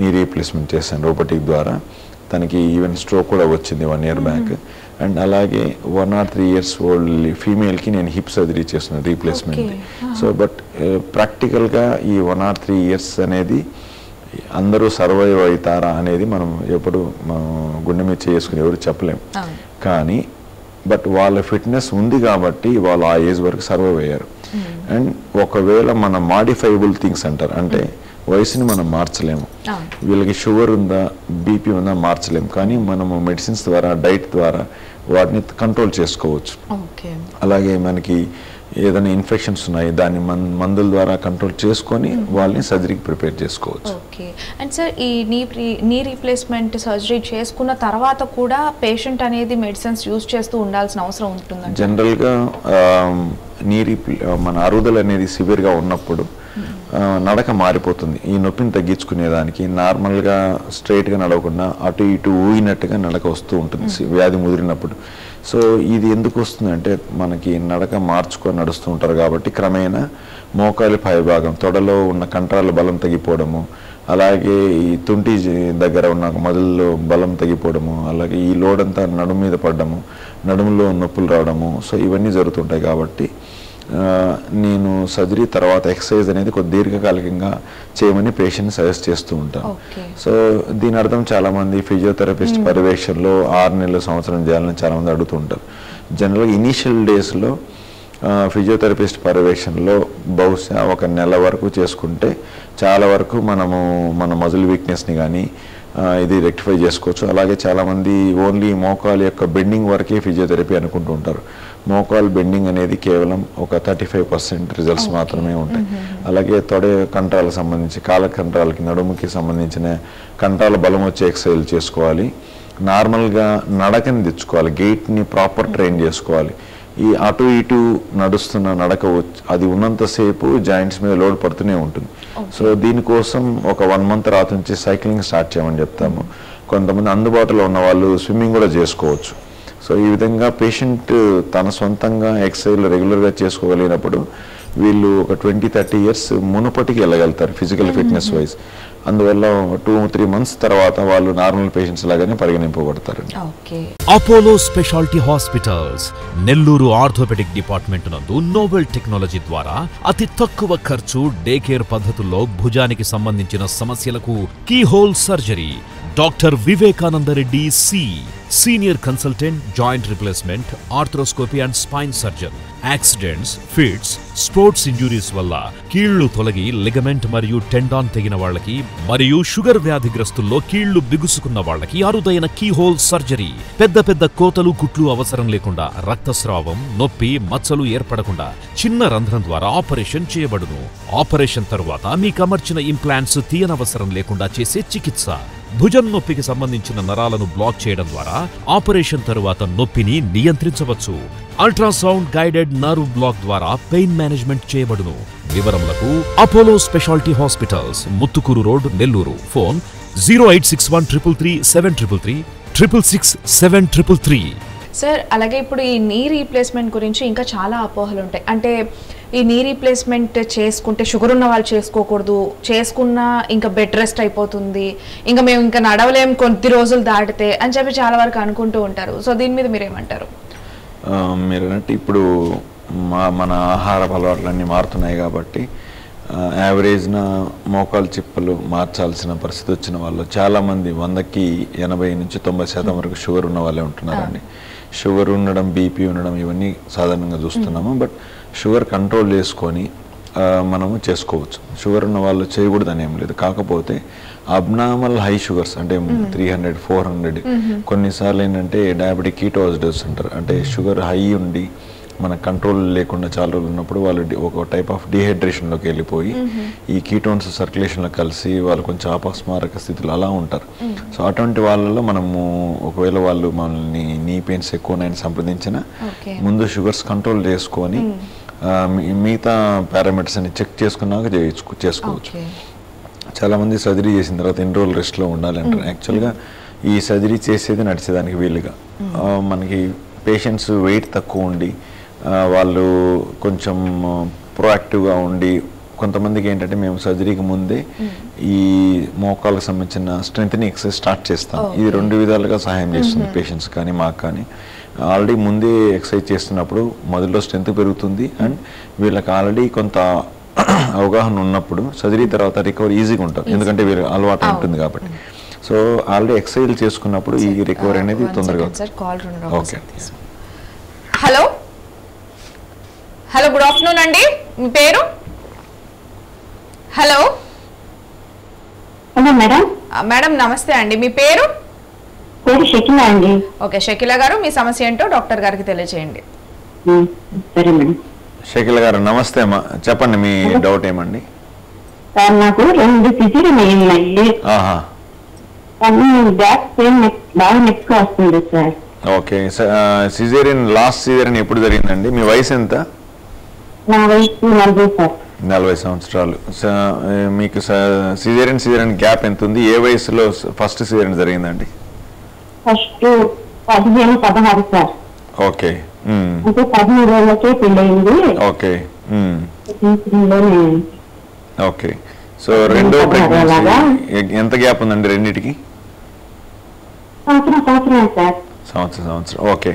నీ రీప్లేస్మెంట్ చేశాను రోబోటిక్ ద్వారా. తనకి ఈవెన్ స్ట్రోక్ కూడా వచ్చింది వన్ ఇయర్ బ్యాక్. అండ్ అలాగే one or three years old ఫీమేల్కి నేను హిప్ సర్జరీ చేస్తున్నాను రీప్లేస్మెంట్. సో బట్ ప్రాక్టికల్గా ఈ వన్ ఆర్ త్రీ ఇయర్స్ అనేది అందరూ సర్వైవ్ అవుతారా అనేది మనం ఎప్పుడు గుండె మీద చేసుకుని ఎవరు చెప్పలేము. కానీ బట్ వాళ్ళ ఫిట్నెస్ ఉంది కాబట్టి వాళ్ళు ఆ ఏజ్ వరకు సర్వైవ్ అయ్యారు. అండ్ ఒకవేళ మన మాడిఫైబుల్ థింగ్స్ అంటారు, అంటే వయసుని మనం మార్చలేము. వీళ్ళకి షుగర్ ఉందా బీపీ ఉందా మార్చలేము, కానీ మనము మెడిసిన్స్ ద్వారా డైట్ ద్వారా వాటిని కంట్రోల్ చేసుకోవచ్చు. అలాగే మనకి ఏదైనా ఇన్ఫెక్షన్స్ ఉన్నాయి దాన్ని మన మందుల ద్వారా కంట్రోల్ చేసుకొని వాళ్ళని సర్జరీకి ప్రిపేర్ చేసుకోవచ్చు. ఓకే. అండ్ సార్ ఈ నీ నీ రీప్లేస్మెంట్ సర్జరీ చేసుకున్న తర్వాత కూడా పేషెంట్ అనేది మెడిసిన్స్ యూజ్ చేస్తూ ఉండాల్సిన అవసరం ఉంటుందండి? జనరల్గా నీ రీప్లే మన అరుగుదల అనేది సివియర్గా ఉన్నప్పుడు నడక మారిపోతుంది. ఈ నొప్పిని తగ్గించుకునేదానికి నార్మల్గా స్ట్రైట్గా నడవకుండా అటు ఇటు ఊగినట్టుగా నడక వస్తూ ఉంటుంది వ్యాధి ముదిరినప్పుడు. సో ఇది ఎందుకు వస్తుందంటే మనకి నడక మార్చుకొని నడుస్తూ ఉంటారు కాబట్టి క్రమేణా మోకాలి పైభాగం తొడలో ఉన్న కంటరాల బలం తగ్గిపోవడము, అలాగే ఈ తుంటి దగ్గర ఉన్న మొదల్లో బలం తగ్గిపోవడము, అలాగే ఈ లోడ్ అంతా నడుము మీద పడ్డము, నడుములో నొప్పులు రావడము, సో ఇవన్నీ జరుగుతుంటాయి. కాబట్టి నేను సర్జరీ తర్వాత ఎక్సర్సైజ్ అనేది కొద్ది దీర్ఘకాలికంగా చేయమని పేషెంట్ని సజెస్ట్ చేస్తూ ఉంటాను. సో దీని అర్థం చాలామంది ఫిజియోథెరపిస్ట్ పర్యవేక్షణలో ఆరు నెలల సంవత్సరం చేయాలని చాలామంది అడుగుతుంటారు. జనరల్గా ఇనీషియల్ డేస్లో ఫిజియోథెరపిస్ట్ పర్యవేక్షణలో బహుశా ఒక నెల వరకు చేసుకుంటే చాలా వరకు మనము మన మజిల్ వీక్నెస్ని కానీ ఇది రెక్టిఫై చేసుకోవచ్చు. అలాగే చాలామంది ఓన్లీ మోకాలు యొక్క బెండింగ్ వరకే ఫిజియోథెరపీ అనుకుంటూ ఉంటారు. మోకాల్ బెండింగ్ అనేది కేవలం ఒక థర్టీ ఫైవ్ పర్సెంట్ రిజల్ట్స్ మాత్రమే ఉంటాయి. అలాగే తొడ కంట్రాలకు సంబంధించి కాళ్ళ కంట్రాలకి నడుముకి సంబంధించిన కంట్రాల బలం వచ్చే ఎక్సర్సైజ్ చేసుకోవాలి. నార్మల్గా నడకని తెచ్చుకోవాలి, గెయిట్ని ప్రాపర్ ట్రైన్ చేసుకోవాలి. ఈ అటు ఇటు నడుస్తున్న నడక అది ఉన్నంతసేపు జాయింట్స్ మీద లోడ్ పడుతూనే ఉంటుంది. సో దీనికోసం ఒక వన్ మంత్ రాత నుంచి సైక్లింగ్ స్టార్ట్ చేయమని చెప్తాము. కొంతమంది అందుబాటులో ఉన్న వాళ్ళు స్విమ్మింగ్ కూడా చేసుకోవచ్చు. సో ఈ విధంగా పేషెంట్ తన సొంతంగా ఎక్సర్సైజ్ రెగ్యులర్గా చేసుకోగలిగినప్పుడు వీళ్ళు ఒక ట్వంటీ థర్టీ ఇయర్స్ మునుపటికి వెళ్ళగలుగుతారు ఫిజికల్ ఫిట్నెస్ వైజ్. అందువల్ల టూ త్రీ మంత్స్ తర్వాత వాళ్ళు నార్మల్ పేషెంట్స్ లాగానే పరిగణింపబడతారు. Apollo speciality hospitals Nellore orthopaedic department నందు నోవెల్ టెక్నాలజీ ద్వారా అతి తక్కువ ఖర్చు డే కేర్ పద్ధతుల్లో భుజానికి సంబంధించిన సమస్యలకు keyhole surgery. Doctor Vivekananda Reddy C, senior consultant, joint replacement, arthroscopy and spine surgeon. Accidents, fits, sports injuries వల్ల కీళ్లు తొలగి లిగమెంట్ మరియు టెండాన్ తెగిన వాళ్ళకి మరియు షుగర్ వ్యాధిగ్రస్తుల్లో కీళ్లు బిగుసుకున్న వాళ్ళకి అరుదైన కీహోల్ సర్జరీ. పెద్ద పెద్ద కోతలు కుట్లు అవసరం లేకుండా రక్తస్రావం, నొప్పి, మచ్చలు ఏర్పడకుండా చిన్న రంధ్రం ద్వారా ఆపరేషన్ చేయబడును. ఆపరేషన్ తరువాత మీకు అమర్చిన ఇంప్లాంట్స్ తీయనవసరం లేకుండా చేసే చికిత్స. భుజం నొప్పికి సంబంధించిన నరాలను బ్లాక్ చేయడం ద్వారా ఆపరేషన్ తరువాత నొప్పిని నియంత్రించవచ్చు. అల్ట్రాసౌండ్ గైడెడ్ నర్వ్ బ్లాక్ ద్వారా పెయిన్ మేనేజ్మెంట్ చేయబడును. వివరములకు Apollo speciality hospitals, Muthukur road, Nellore. Phone zero eight six one triple three seven triple three triple six seven triple three. Sir, అలాగే ఇప్పుడు ఈ నీ రీప్లేస్మెంట్ గురించి ఇంకా చాలా అపోహలు ఉంటాయి. అంటే ఈ నీ రీప్లేస్మెంట్ చేసుకుంటే షుగర్ ఉన్న వాళ్ళు చేసుకోకూడదు, చేసుకున్నా ఇంకా బెడ్ రెస్ట్ అయిపోతుంది, ఇంకా మేము ఇంకా నడవలేం కొద్ది రోజులు దాటితే అని చెప్పి చాలా వరకు అనుకుంటూ ఉంటారు. సో దీని మీద మీరేమంటారు? మీరు అంటే ఇప్పుడు మా మన ఆహారపు అలవాట్లన్నీ మారుతున్నాయి కాబట్టి యావరేజ్న మోకాలు చిప్పలు మార్చాల్సిన పరిస్థితి వచ్చిన వాళ్ళు చాలామంది వందకి ఎనభై నుంచి తొంభై శాతం వరకు షుగర్ ఉన్న వాళ్ళే ఉంటున్నారండి. షుగర్ ఉండడం, బీపీ ఉండడం ఇవన్నీ సాధారణంగా చూస్తున్నాము. బట్ షుగర్ కంట్రోల్ చేసుకొని మనము చేసుకోవచ్చు. షుగర్ ఉన్న వాళ్ళు చేయకూడదని ఏం లేదు. కాకపోతే అబ్నార్మల్ హై షుగర్స్ అంటే త్రీ హండ్రెడ్ ఫోర్ హండ్రెడ్ కొన్నిసార్లు ఏంటంటే డయాబెటిక్ కీటోసిడోస్ అంటారు. అంటే షుగర్ హై ఉండి మన కంట్రోల్ లేకుండా చాలా రోజులు ఉన్నప్పుడు వాళ్ళు ఒక టైప్ ఆఫ్ డిహైడ్రేషన్లోకి వెళ్ళిపోయి ఈ కీటోన్స్ సర్క్యులేషన్లో కలిసి వాళ్ళు కొంచెం అపస్మారక స్థితిలో అలా ఉంటారు. సో అటువంటి వాళ్ళలో మనము ఒకవేళ వాళ్ళు మనల్ని నీ పెయిన్స్ ఎక్కువనైనా సంప్రదించిన ముందు షుగర్స్ కంట్రోల్ చేసుకొని మిగతా పారామీటర్స్ అని చెక్ చేసుకున్నాక చేసుకోవచ్చు. చాలామంది సర్జరీ చేసిన తర్వాత ఎన్ని రోజులు రెస్ట్లో ఉండాలి అంటారు. యాక్చువల్గా ఈ సర్జరీ చేసేది నడిచేదానికి వీలుగా మనకి పేషెంట్స్ వెయిట్ తక్కువ ఉండి వాళ్ళు కొంచెం ప్రొయాక్టివ్గా ఉండి కొంతమందికి ఏంటంటే మేము సర్జరీకి ముందే ఈ మోకాళ్ళకు సంబంధించిన స్ట్రెంగ్త్ని ఎక్సర్సైజ్ స్టార్ట్ చేస్తాం. ఇది రెండు విధాలుగా సహాయం చేస్తుంది పేషెంట్స్ కానీ మాకు కానీ. ఆల్రెడీ ముందే ఎక్సర్సైజ్ చేస్తున్నప్పుడు మొదట్లో స్ట్రెంగ్త్ పెరుగుతుంది అండ్ వీళ్ళకి ఆల్రెడీ కొంత అవగాహన ఉన్నప్పుడు సర్జరీ తర్వాత రికవరీ ఈజీగా ఉంటారు, ఎందుకంటే వీళ్ళకి అలవాటు ఉంటుంది కాబట్టి. సో ఆల్రెడీ ఎక్సర్సైజ్ చేసుకున్నప్పుడు ఈ రికవరీ అనేది తొందరగా. Okay, hello hello good afternoon అండి, మీ పేరు? Hello madam. మేడం నమస్తే అండి, మీ పేరు? పేరు షకిల అండి. ఓకే షకిల గారు, మీ సమస్య ఏంటో డాక్టర్ గారికి తెలియజేయండి. సరే మేడం. షకిల గారు నమస్తే అమ్మా, చెప్పండి మీ డౌట్ ఏమండి? నాకు రెండు సిజరీన్ అయ్యిందండి. ఆహా. బ్యాక్ పెయిన్ బాగా నెక్స్ట్ వస్తుంది sir. Okay, caesarean last caesarean ఎప్పుడు జరిగిందండి? మీ వయసు ఎంత? నా వయసు నలభై సార్. నలభై సంవత్సరాలు. మీకు సిజరీన్ సిజరీన్ గ్యాప్ ఎంత ఉంది? ఏ వయసులో ఫస్ట్ సిజరీన్ జరిగిందండి? ఫస్ట్ పదిహేను పదహారు సార్. ఓకే, అంటే పదిహేడు ఏళ్ళకే పెళ్ళయింది. Okay okay. సో రెండో ప్రెగ్నెన్సీ ఎంత గ్యాప్ ఉందండి రెండింటికి? సంవత్సరం సంవత్సరం సార్. సంవత్సరం సంవత్సరం. ఓకే,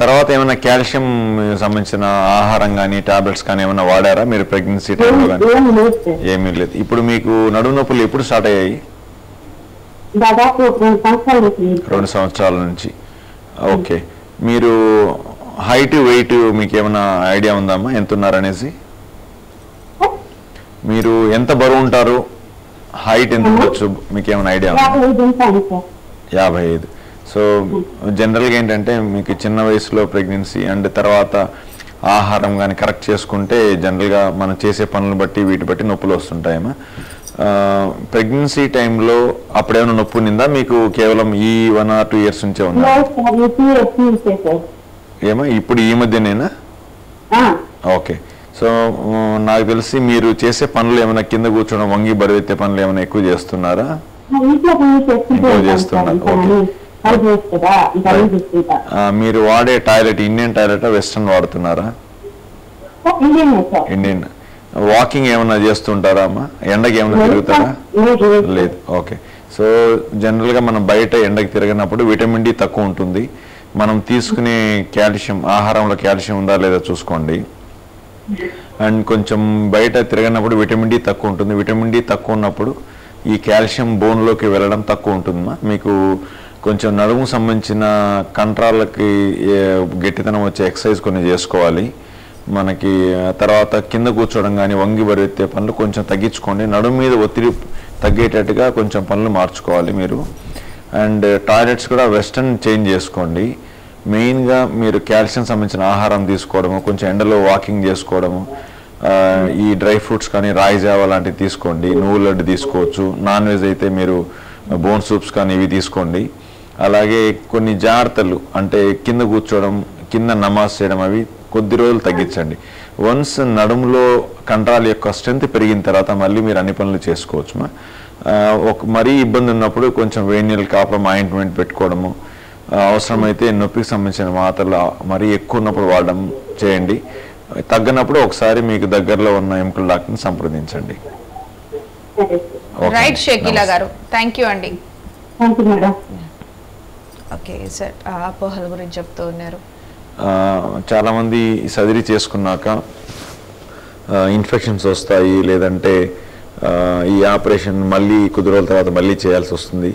తర్వాత ఏమైనా కాల్షియం సంబంధించిన ఆహారం కానీ టాబ్లెట్స్ కానీ ఏమైనా వాడారా మీరు ప్రెగ్నెన్సీ టైంలో? కానీ ఏమీ లేదు. ఇప్పుడు మీకు నడుము నొప్పులు ఎప్పుడు స్టార్ట్ అయ్యాయి? దాదాపు రెండు సంవత్సరాల నుంచి. ఓకే, మీరు హైట్ వెయిట్ మీకు ఏమైనా ఐడియా ఉందామా ఎంత ఉన్నారనేసి? మీరు ఎంత బరువు ఉంటారు, హైట్ ఎంత ఉండొచ్చు, మీకు ఏమైనా ఐడియా ఉందా? యాభై ఐదు. సో జనరల్గా ఏంటంటే మీకు చిన్న వయసులో ప్రెగ్నెన్సీ అండ్ తర్వాత ఆహారం కానీ కరెక్ట్ చేసుకుంటే జనరల్గా మనం చేసే పనులు బట్టి వీటి బట్టి నొప్పులు వస్తుంటాయమ్మా. ప్రెగ్నెన్సీ టైంలో అప్పుడేమైనా నొప్పి నిందా మీకు? కేవలం ఈ వన్ ఆర్ టూ ఇయర్స్ నుంచే ఉందా ఏమో? ఇప్పుడు ఈ మధ్యనేనా? ఓకే. సో నాకు తెలిసి మీరు చేసే పనులు ఏమైనా కింద కూర్చోవడం వంగి బరువెత్తే పనులు ఏమైనా ఎక్కువ చేస్తున్నారా? ఎక్కువ చేస్తున్నారు. ఓకే, మీరు వాడే టాయిలెట్ ఇండియన్ టాయిలెట్ వెస్టర్న్ వాడుతున్నారా? ఇండియన్. వాకింగ్ ఏమైనా చేస్తుంటారా అమ్మా? ఎండకి ఏమైనా తిరుగుతారా? లేదు. ఓకే, సో జనరల్ గా మనం బయట ఎండకి తిరిగినప్పుడు విటమిన్ డి తక్కువ ఉంటుంది. మనం తీసుకునే కాల్షియం ఆహారంలో కాల్షియం ఉందా లేదా చూసుకోండి. అండ్ కొంచెం బయట తిరిగినప్పుడు విటమిన్ డి తక్కువ ఉంటుంది. విటమిన్ డి తక్కువ ఉన్నప్పుడు ఈ కాల్షియం బోన్లోకి వెళ్ళడం తక్కువ ఉంటుందమ్మా. మీకు కొంచెం నడుము సంబంధించిన కంట్రాళ్ళకి గట్టితనం వచ్చే ఎక్సర్సైజ్ కొన్ని చేసుకోవాలి మనకి. తర్వాత కింద కూర్చోవడం కానీ వంగి బరువెత్తే పనులు కొంచెం తగ్గించుకోండి. నడుము మీద ఒత్తిడి తగ్గేటట్టుగా కొంచెం పనులు మార్చుకోవాలి మీరు. అండ్ టాయిలెట్స్ కూడా వెస్టర్న్ చేంజ్ చేసుకోండి. మెయిన్గా మీరు కాల్షియం సంబంధించిన ఆహారం తీసుకోవడము, కొంచెం ఎండలో వాకింగ్ చేసుకోవడము, ఈ డ్రై ఫ్రూట్స్ కానీ రాగి జావ లాంటివి తీసుకోండి. నువ్వు లడ్డు తీసుకోవచ్చు. నాన్ వెజ్ అయితే మీరు బోన్ సూప్స్ కానీ ఇవి తీసుకోండి. అలాగే కొన్ని జాగ్రత్తలు అంటే కింద కూర్చోవడం, కింద నమాజ్ చేయడం, అవి కొద్ది రోజులు తగ్గించండి. వన్స్ నడుములో కంట్రాల యొక్క స్ట్రెంత్ పెరిగిన తర్వాత మళ్ళీ మీరు అన్ని పనులు చేసుకోవచ్చు. ఒక మరీ ఇబ్బంది ఉన్నప్పుడు కొంచెం వేణీలు కాపడం, ఆయింట్మెంట్ పెట్టుకోవడము, అవసరమైతే నొప్పికి సంబంధించిన మాత్రలు మరీ ఎక్కువ ఉన్నప్పుడు వాడడం చేయండి. తగ్గినప్పుడు ఒకసారి మీకు దగ్గరలో ఉన్న ఎముకల డాక్టర్ని సంప్రదించండి. రైట్ షకీలా గారు, థ్యాంక్ యూ అండి. ఓకే సార్, అపోహల గురించి చెప్తూ ఉన్నారు. చాలామంది సర్జరీ చేసుకున్నాక ఇన్ఫెక్షన్స్ వస్తాయి, లేదంటే ఈ ఆపరేషన్ మళ్ళీ కొద్ది రోజుల తర్వాత మళ్ళీ చేయాల్సి వస్తుంది,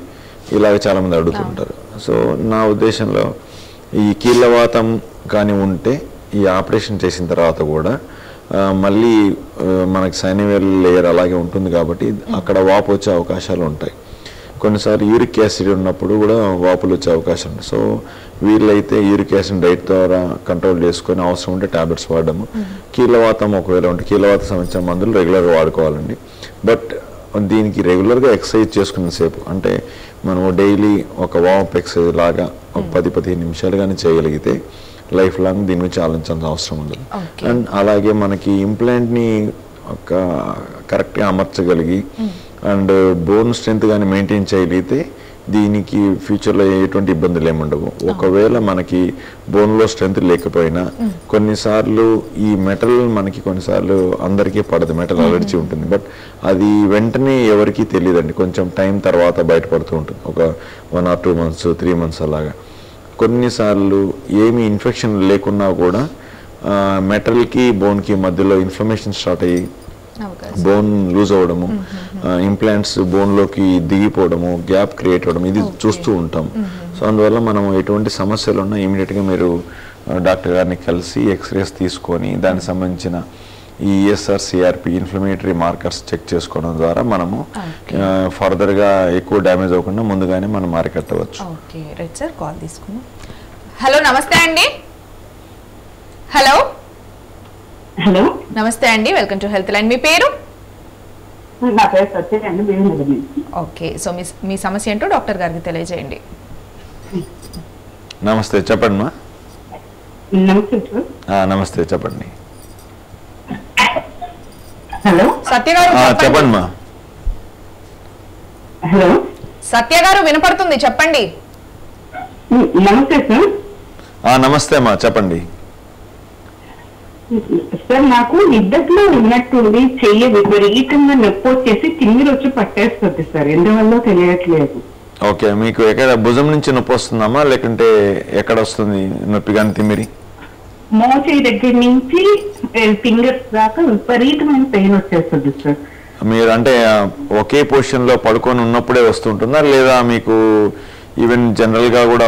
ఇలాగ చాలామంది అడుగుతుంటారు. సో నా ఉద్దేశంలో ఈ కీళ్ళవాతం కానీ ఉంటే ఈ ఆపరేషన్ చేసిన తర్వాత కూడా మళ్ళీ మనకి సైనివేల్ లేయర్ అలాగే ఉంటుంది కాబట్టి అక్కడ వాపు వచ్చే అవకాశాలు ఉంటాయి. కొన్నిసారి యూరిక్ యాసిడ్ ఉన్నప్పుడు కూడా వాపులు వచ్చే అవకాశం ఉంది. సో వీళ్ళైతే యూరిక్ యాసిడ్ డైట్ ద్వారా కంట్రోల్ చేసుకొని అవసరం ఉంటే టాబ్లెట్స్ వాడము. కీళ్ళవాతం ఒకవేళ ఉంటే కీళ్ళవాతం సంబంధించిన మందులు రెగ్యులర్గా వాడుకోవాలండి. బట్ దీనికి రెగ్యులర్గా ఎక్సర్సైజ్ చేసుకునేసేపు అంటే మనం డైలీ ఒక వామప్ ఎక్సర్సైజ్ లాగా ఒక పది పదిహేను నిమిషాలు కానీ చేయగలిగితే లైఫ్ లాంగ్ దీని గురించి ఆలోచించాల్సిన అవసరం ఉండదు. అండ్ అలాగే మనకి ఇంప్లాంట్ని ఒక కరెక్ట్గా అమర్చగలిగి అండ్ బోన్ స్ట్రెంత్ కానీ మెయింటైన్ చేయగలిగితే దీనికి ఫ్యూచర్లో ఎటువంటి ఇబ్బందులు ఏమి ఉండవు. ఒకవేళ మనకి బోన్లో స్ట్రెంత్ లేకపోయినా కొన్నిసార్లు ఈ మెటల్ మనకి కొన్నిసార్లు అందరికీ పడదు, మెటల్ అలర్జీ ఉంటుంది. బట్ అది వెంటనే ఎవరికీ తెలియదండి, కొంచెం టైం తర్వాత బయటపడుతూ ఉంటుంది, ఒక one or two months three months అలాగా. కొన్నిసార్లు ఏమీ ఇన్ఫెక్షన్ లేకున్నా కూడా మెటల్కి బోన్కి మధ్యలో ఇన్ఫ్లమేషన్ స్టార్ట్ అయ్యి బోన్ లూజ్ అవ్వడము, ఇంప్లాంట్స్ బోన్లోకి దిగిపోవడము, గ్యాప్ క్రియేట్ అవ్వడం ఇది చూస్తూ ఉంటాం. సో అందువల్ల మనం ఎటువంటి సమస్యలు ఉన్నా ఇమీడియట్గా మీరు డాక్టర్ గారిని కలిసి ఎక్స్రేస్ తీసుకొని దానికి సంబంధించిన ఈ ESR CRP inflammatory markers check చేసుకోవడం ద్వారా మనము ఫర్దర్గా ఎక్కువ డ్యామేజ్ అవ్వకుండా ముందుగానే మనం అరికట్టవచ్చు. హలో నమస్తే అండి. హలో హలో నమస్తే అండి, వెల్కమ్ టు హెల్త్ లైన్. మీ పేరు? నా పేరు సత్య అండి, బెంగళూరు నుంచి. ఓకే, సో మీ మీ సమస్య ఏంటో డాక్టర్ గారికి తెలియజేయండి. నమస్తే, చెప్పండి మా. నమస్తే సార్. ఆ నమస్తే, చెప్పండి. హలో సత్య గారు, చెప్పండి మా. హలో సత్య గారు, వినపడుతుంది, చెప్పండి. నమస్తే సార్. ఆ నమస్తే మా, చెప్పండి. సార్ నాకు ఇద్దట్లో ఉన్నట్టుంది, చెయ్యి విపరీతంగా నొప్పి వచ్చేసి తిమ్మిరి వచ్చి పట్టేస్తుంది సార్, ఎందువల్ల తెలియట్లేదు. ఓకే, మీకు ఎక్కడ భుజం నుంచి నొప్పి వస్తుందమ్మా లేకుంటే ఎక్కడ వస్తుంది నొప్పి కానీ తిమ్మిరి? మోచేయి దగ్గర నుంచి ఫింగర్స్ దాకా విపరీతమైన పెయిన్ వచ్చేస్తుంది సార్. మీరు అంటే ఒకే పొజిషన్ లో పడుకొని ఉన్నప్పుడే వస్తుంటుందా లేదా మీకు ఈవెన్ జనరల్ గా కూడా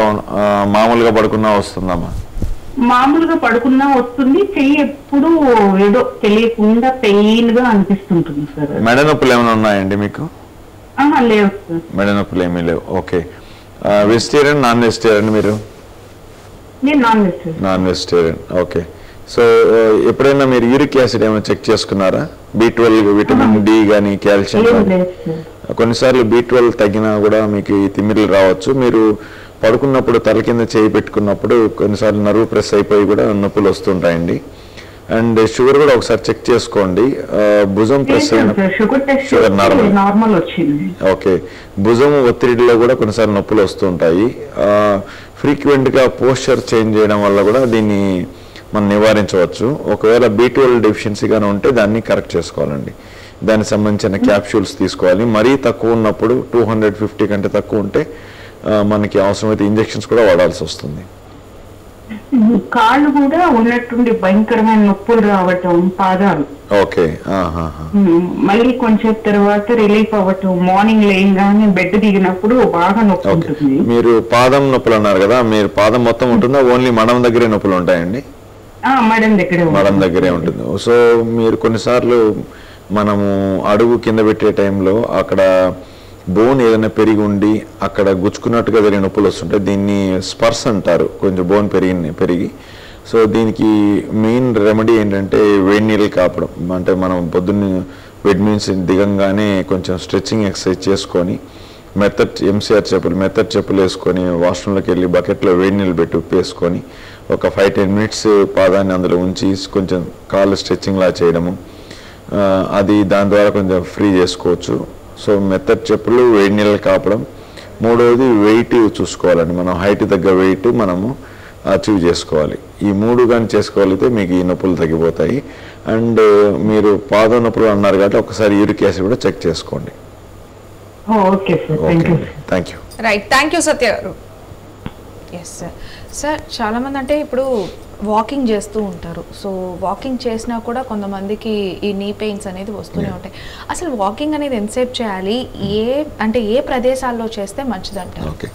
మామూలుగా పడుకున్నా వస్తుందమ్మా? మామూలుగా పడుకున్నా వస్తుంది, చెయ్యి ఎప్పుడు ఏదో తెలియకుండా పెయిన్ గా అనిపిస్తుంటుంది సార్. మెడ నొప్పులు ఏమైనా ఉన్నాయండి మీకు? లేవు సార్, మెడ నొప్పులు ఏమీ లేవు. ఓకే, వెజిటేరియన్ నాన్ వెజిటేరియన్ మీరు? Non vegetarian. ఓకే, సో ఎప్పుడైనా మీరు యూరిక్ యాసిడ్ ఏమైనా చెక్ చేసుకున్నారా? బి ట్వెల్వ్ విటమిన్ డి కానీ కాల్షియం కానీ కొన్నిసార్లు బి ట్వెల్వ్ తగ్గినా కూడా మీకు ఈ తిమ్మిర్లు రావచ్చు. మీరు పడుకున్నప్పుడు తల కింద చేయి పెట్టుకున్నప్పుడు కొన్నిసార్లు నర్వ్ ప్రెస్ అయిపోయి కూడా నొప్పులు వస్తుంటాయండి. అండ్ షుగర్ కూడా ఒకసారి చెక్ చేసుకోండి, భుజం ప్రెస్ షుగర్ నార్మల్. ఓకే, భుజం ఒత్తిడిలో కూడా కొన్నిసార్లు నొప్పులు వస్తుంటాయి. ఫ్రీక్వెంట్గా పోస్చర్ చేంజ్ చేయడం వల్ల కూడా దీన్ని మనం నివారించవచ్చు. ఒకవేళ బి ట్వెల్వ్ డెఫిషియన్సీగానే ఉంటే దాన్ని కరెక్ట్ చేసుకోవాలండి, దానికి సంబంధించిన క్యాప్సూల్స్ తీసుకోవాలి. మరీ తక్కువ ఉన్నప్పుడు టూ హండ్రెడ్ ఫిఫ్టీ కంటే తక్కువ ఉంటే మనకి అవసరమైతే ఇంజెక్షన్స్ కూడా వాడాల్సి వస్తుంది. కాళ్ళు కూడా ఉన్నట్టుండి భయంకరమైన నొప్పులు రావటం, పాదాలు. ఓకే, మళ్ళీ కొంచెం తర్వాత రిలీఫ్ అవ్వటం, మార్నింగ్ లేయగానే బెడ్ దిగినప్పుడు బాగా నొప్పి ఉంటుంది. మీరు పాదం నొప్పులు అన్నారు కదా, మీరు పాదం మొత్తం ఉంటుందా ఓన్లీ మడం దగ్గరే నొప్పులు ఉంటాయండి? మడం దగ్గరే, మడం దగ్గరే ఉంటుంది. సో మీరు కొన్నిసార్లు మనము అడుగు కింద పెట్టే టైంలో అక్కడ బోన్ ఏదైనా పెరిగి ఉండి అక్కడ గుచ్చుకున్నట్టుగా వెళ్ళి నొప్పులు వస్తుంటాయి, దీన్ని స్పర్స్ అంటారు. కొంచెం బోన్ పెరిగి పెరిగి సో దీనికి మెయిన్ రెమెడీ ఏంటంటే వేడి నీళ్ళు కాపడం, అంటే మనం పొద్దున్న వెడ్ మీన్స్ దిగంగానే కొంచెం స్ట్రెచ్చింగ్ ఎక్సర్సైజ్ చేసుకొని మెథడ్ ఎంసీఆర్ చెప్పులు మెథడ్ చెప్పులు వేసుకొని వాష్రూమ్లోకి వెళ్ళి బకెట్లో వేడి నీళ్ళు పెట్టి ఉప్పేసుకొని ఒక ఫైవ్ టెన్ మినిట్స్ పాదాన్ని అందులో ఉంచి కొంచెం కాళ్ళు స్ట్రెచ్చింగ్లా చేయడము, అది దాని ద్వారా కొంచెం ఫ్రీ చేసుకోవచ్చు. సో మెత్తటి చెప్పులు, వేడి నీళ్ళు కాపడం. మూడవది వెయిట్ చూసుకోవాలండి, మనం హైట్ తగ్గ వెయిట్ మనము అచీవ్ చేసుకోవాలి. ఈ మూడు కానీ చేసుకోగలిగితే మీకు ఈ నొప్పులు తగ్గిపోతాయి. అండ్ మీరు పాద నొప్పులు అన్నారు కాబట్టి ఒకసారి యూరిక్ యాసిడ్ కూడా చెక్ చేసుకోండి. Thank you. Right, thank you Satya garu. Yes sir. Sir చాలామంది అంటే ఇప్పుడు వాకింగ్ చేస్తూ ఉంటారు, సో వాకింగ్ చేసినా కూడా కొంతమందికి ఈ నీ పెయిన్స్ అనేది వస్తూనే ఉంటాయి. అసలు వాకింగ్ అనేది ఎంతసేపు చేయాలి, ఏ అంటే ఏ ప్రదేశాల్లో చేస్తే మంచిదంటారు? ఓకే,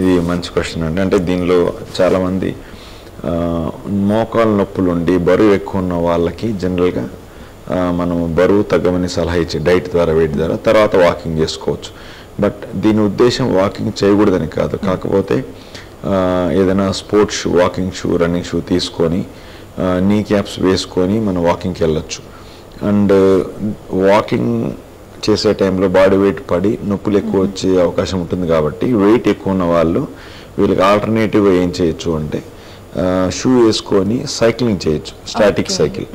ఇది మంచి క్వశ్చన్ అండి. అంటే దీనిలో చాలామంది మోకాలు నొప్పులు ఉండి బరువు ఎక్కువ ఉన్న వాళ్ళకి జనరల్గా మనం బరువు తగ్గమని సలహా ఇచ్చి డైట్ ద్వారా వెయిట్ ద్వారా తర్వాత వాకింగ్ చేసుకోవచ్చు. బట్ దీని ఉద్దేశం వాకింగ్ చేయకూడదని కాదు, కాకపోతే ఏదైనా sports shoe, walking shoe, running shoe తీసుకొని నీ క్యాప్స్ వేసుకొని మనం వాకింగ్కి వెళ్ళచ్చు. అండ్ వాకింగ్ చేసే టైంలో బాడీ వెయిట్ పడి నొప్పులు ఎక్కువ వచ్చే అవకాశం ఉంటుంది కాబట్టి వెయిట్ ఎక్కువ ఉన్న వాళ్ళు వీళ్ళకి ఆల్టర్నేటివ్ ఏం చేయొచ్చు అంటే షూ వేసుకొని సైక్లింగ్ చేయొచ్చు. స్టాటిక్ సైకిల్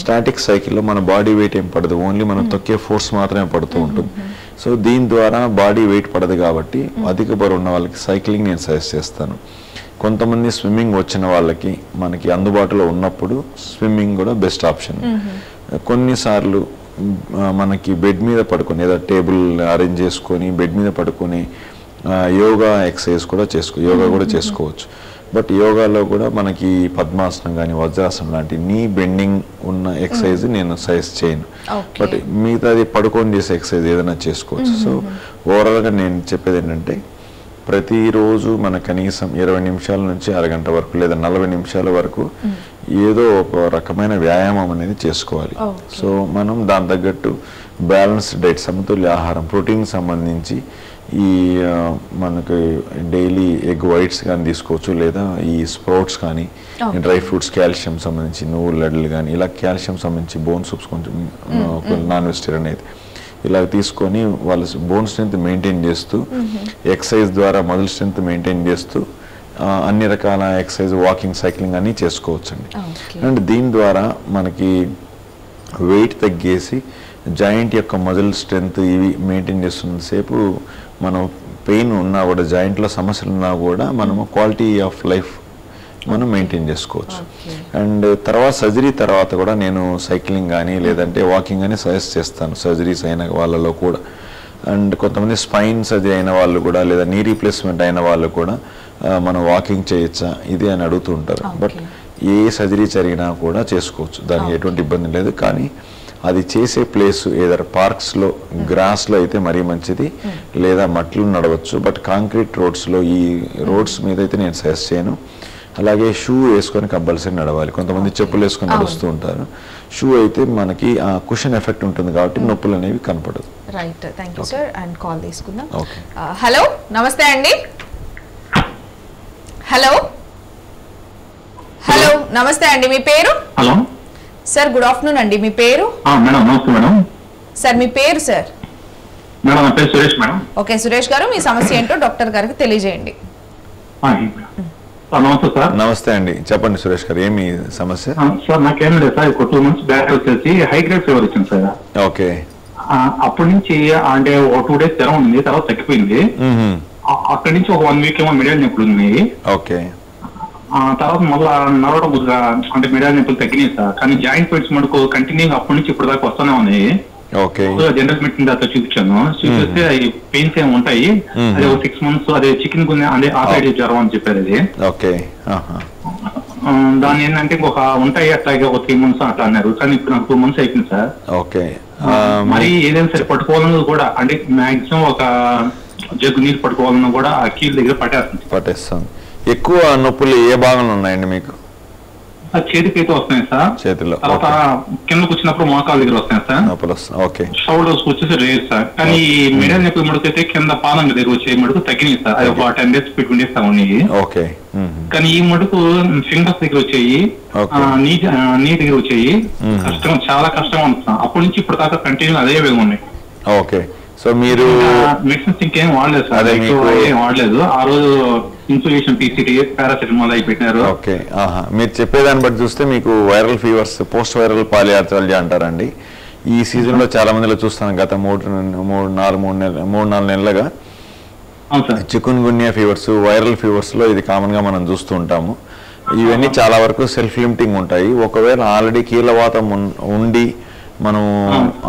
స్టాటిక్ సైకిల్లో మన బాడీ వెయిట్ ఏం పడదు, ఓన్లీ మనం తొక్కే ఫోర్స్ మాత్రమే పడుతూ ఉంటుంది. సో దీని ద్వారా బాడీ వెయిట్ పడదు కాబట్టి అధిక బరువు ఉన్న వాళ్ళకి సైక్లింగ్ నేను సజెస్ట్ చేస్తాను. కొంతమంది స్విమ్మింగ్ వచ్చిన వాళ్ళకి మనకి అందుబాటులో ఉన్నప్పుడు స్విమ్మింగ్ కూడా బెస్ట్ ఆప్షన్. కొన్నిసార్లు మనకి బెడ్ మీద పడుకొని లేదా టేబుల్ అరేంజ్ చేసుకొని బెడ్ మీద పడుకొని యోగా ఎక్సర్సైజ్ కూడా చేసుకో యోగా కూడా చేసుకోవచ్చు. బట్ యోగాలో కూడా మనకి పద్మాసనం కానీ వజ్రాసనం లాంటి నీ బెండింగ్ ఉన్న ఎక్సర్సైజ్ నేను సజెస్ట్ చేయను. బట్ మిగతాది పడుకొని చేసే ఎక్సర్సైజ్ ఏదైనా చేసుకోవచ్చు. సో ఓవరాల్గా నేను చెప్పేది ఏంటంటే ప్రతిరోజు మన కనీసం ఇరవై నిమిషాల నుంచి అరగంట వరకు లేదా నలభై నిమిషాల వరకు ఏదో ఒక రకమైన వ్యాయామం అనేది చేసుకోవాలి. సో మనం దాని తగ్గట్టు బ్యాలెన్స్డ్ డైట్, సమతుల్య ఆహారం, ప్రోటీన్ సంబంధించి ఈ మనకు డైలీ ఎగ్ వైట్స్ కానీ తీసుకోవచ్చు, లేదా ఈ స్ప్రౌట్స్ కానీ డ్రై ఫ్రూట్స్, కాల్షియం సంబంధించి నువ్వుల లడ్లు కానీ ఇలా కాల్షియం సంబంధించి బోన్ సూప్స్ కొంచెం నాన్ వెజిటేరియన్ అయితే ఇలా తీసుకొని వాళ్ళ బోన్ స్ట్రెంత్ మెయింటైన్ చేస్తూ ఎక్సర్సైజ్ ద్వారా మజిల్ స్ట్రెంత్ మెయింటైన్ చేస్తూ అన్ని రకాల ఎక్సర్సైజ్, వాకింగ్, సైక్లింగ్ అన్నీ చేసుకోవచ్చండి. అండ్ దీని ద్వారా మనకి వెయిట్ తగ్గేసి జాయింట్ యొక్క మజిల్ స్ట్రెంత్ ఇవి మెయింటైన్ చేస్తున్నంతసేపు మనం పెయిన్ ఉన్నా కూడా, జాయింట్లో సమస్యలు ఉన్నా కూడా మనము క్వాలిటీ ఆఫ్ లైఫ్ మనం మెయింటైన్ చేసుకోవచ్చు. అండ్ తర్వాత సర్జరీ తర్వాత కూడా నేను సైక్లింగ్ కానీ లేదంటే వాకింగ్ కానీ సజెస్ట్ చేస్తాను సర్జరీస్ అయిన వాళ్ళలో కూడా. అండ్ కొంతమంది స్పైన్ సర్జరీ అయిన వాళ్ళు కూడా లేదా నీ రీప్లేస్మెంట్ అయిన వాళ్ళు కూడా మనం వాకింగ్ చేయొచ్చా ఇది అని అడుగుతుంటారు. బట్ ఏ సర్జరీ జరిగినా కూడా చేసుకోవచ్చు, దానికి ఎటువంటి ఇబ్బంది లేదు. కానీ అది చేసే ప్లేస్ ఏదైనా పార్క్స్లో, గ్రాస్లో అయితే మరీ మంచిది, లేదా మట్లు నడవచ్చు. బట్ కాంక్రీట్ రోడ్స్లో ఈ రోడ్స్ మీద అయితే నేను సజెస్ట్ చేయను. అలాగే షూ వేసుకొని కంపల్సరీ నడవాలి. కొంతమంది చెప్పులు వేసుకొని నడుస్తూ ఉంటారు. షూ అయితే మనకి ఆ కుషన్ ఎఫెక్ట్ ఉంటుంది కాబట్టి నొప్పులు అనేవి కనపడదు. Right, thank you sir. And call తీసుకుందాం. హలో, నమస్తే అండి. హలో హలో నమస్తే అండి. మీ పేరు? హలో సార్, గుడ్ ఆఫ్టర్నూన్ అండి. మీ పేరు? సార్ మీ పేరు సార్? ఓకే సురేష్ గారు, మీ సమస్య ఏంటో డాక్టర్ గారికి తెలియజేయండి. నమస్తే అండి, చెప్పండి సురేష్ గారు, ఏమి సమస్య? సార్ నాకేం లేదు సార్, ఒక టూ మంత్స్ బ్యాక్ వచ్చేసి హై గ్రేడ్ ఫీవర్ వచ్చింది సార్. ఓకే. అప్పటి నుంచి అంటే ఒక టూ డేస్ జ్వరం ఉంది, తర్వాత తగ్గిపోయింది. అక్కడి నుంచి ఒక వన్ వీక్ ఏమో మిడిల్ నొప్పులు ఉన్నాయి. ఓకే. తర్వాత మళ్ళీ నడవడం కుదురుగా అంటే మిడిల్ నొప్పులు తగ్గినాయి సార్, కానీ జాయింట్ పెయిన్స్ మనకు కంటిన్యూ అప్పటి నుంచి ఇప్పుడు దాకా వస్తూనే ఉన్నాయి. జనరల్ మెడిసిన్ దాకా చూపించాను, చూపిస్తే అవి పెయిన్స్ ఏమి ఉంటాయి. అదే ఒక సిక్స్ మంత్స్ అదే చికెన్ గుండె అంటే ఆ సైడ్ జ్వరం అని చెప్పారు. అది దాని ఏంటంటే ఇంకొక ఉంటాయి అట్లాగే ఒక త్రీ మంత్స్ అట్లా అన్నారు, కానీ ఇప్పుడు నాకు టూ మంత్స్ అయిపోయింది సార్. ఓకే. మరి ఏదైనా సరే పట్టుకోవాలన్నా కూడా అంటే మాక్సిమం ఒక జగ్గు నీళ్ళు పట్టుకోవాలన్నా కూడా ఆ కీళ్ళ దగ్గర పట్టేస్తుంది పట్టేస్తాను. ఎక్కువ నొప్పులు ఏ భాగంలో ఉన్నాయండి మీకు? చేతికి అయితే వస్తున్నాయి సార్, చేతిలో. తర్వాత కిందకు వచ్చినప్పుడు మోకాల దగ్గర వస్తున్నాయి సార్ నొప్పులు. ఓకే. షోల్డర్స్ వచ్చేసి రేర్ సార్, కానీ మెడల్ నొప్పులు మడుకైతే కింద పాదం దగ్గర వచ్చే మడుకు తగ్గినాయి సార్. అది ఒక టెన్ డేస్ ఫిఫ్టీన్ డేస్ ఉన్నాయి. ఓకే. కానీ ఈ మడుకు ఫింగర్స్ దగ్గర వచ్చాయి, నీ నీ దగ్గర వచ్చాయి. కష్టం, చాలా కష్టంగా ఉంది సార్. అప్పటి నుంచి ఇప్పుడు దాకా కంటిన్యూ అదే వేగం ఉన్నాయి. ఓకే. సో మీరు మెడిసిన్స్ ఇంకేం వాడలేదు సార్? ఏం వాడలేదు. ఆ రోజు ఇన్సులేషన్, పీసీటీ, పారాసెటమాల్ అయి పెట్టినారు. ఓకే. మీరు చెప్పేదాన్ని బట్టి చూస్తే మీకు viral fevers, post viral polyarthralgia అంటారండి. ఈ సీజన్లో చాలా మందిలో చూస్తాను, గత మూడు మూడు నాలుగు మూడు నెల మూడు నాలుగు నెలలుగా చికున్ గున్యా ఫీవర్స్, వైరల్ ఫీవర్స్లో ఇది కామన్గా మనం చూస్తూ ఉంటాము. ఇవన్నీ చాలా వరకు సెల్ఫ్ లిమిటింగ్ ఉంటాయి. ఒకవేళ ఆల్రెడీ కీలవాతం ఉండి మనం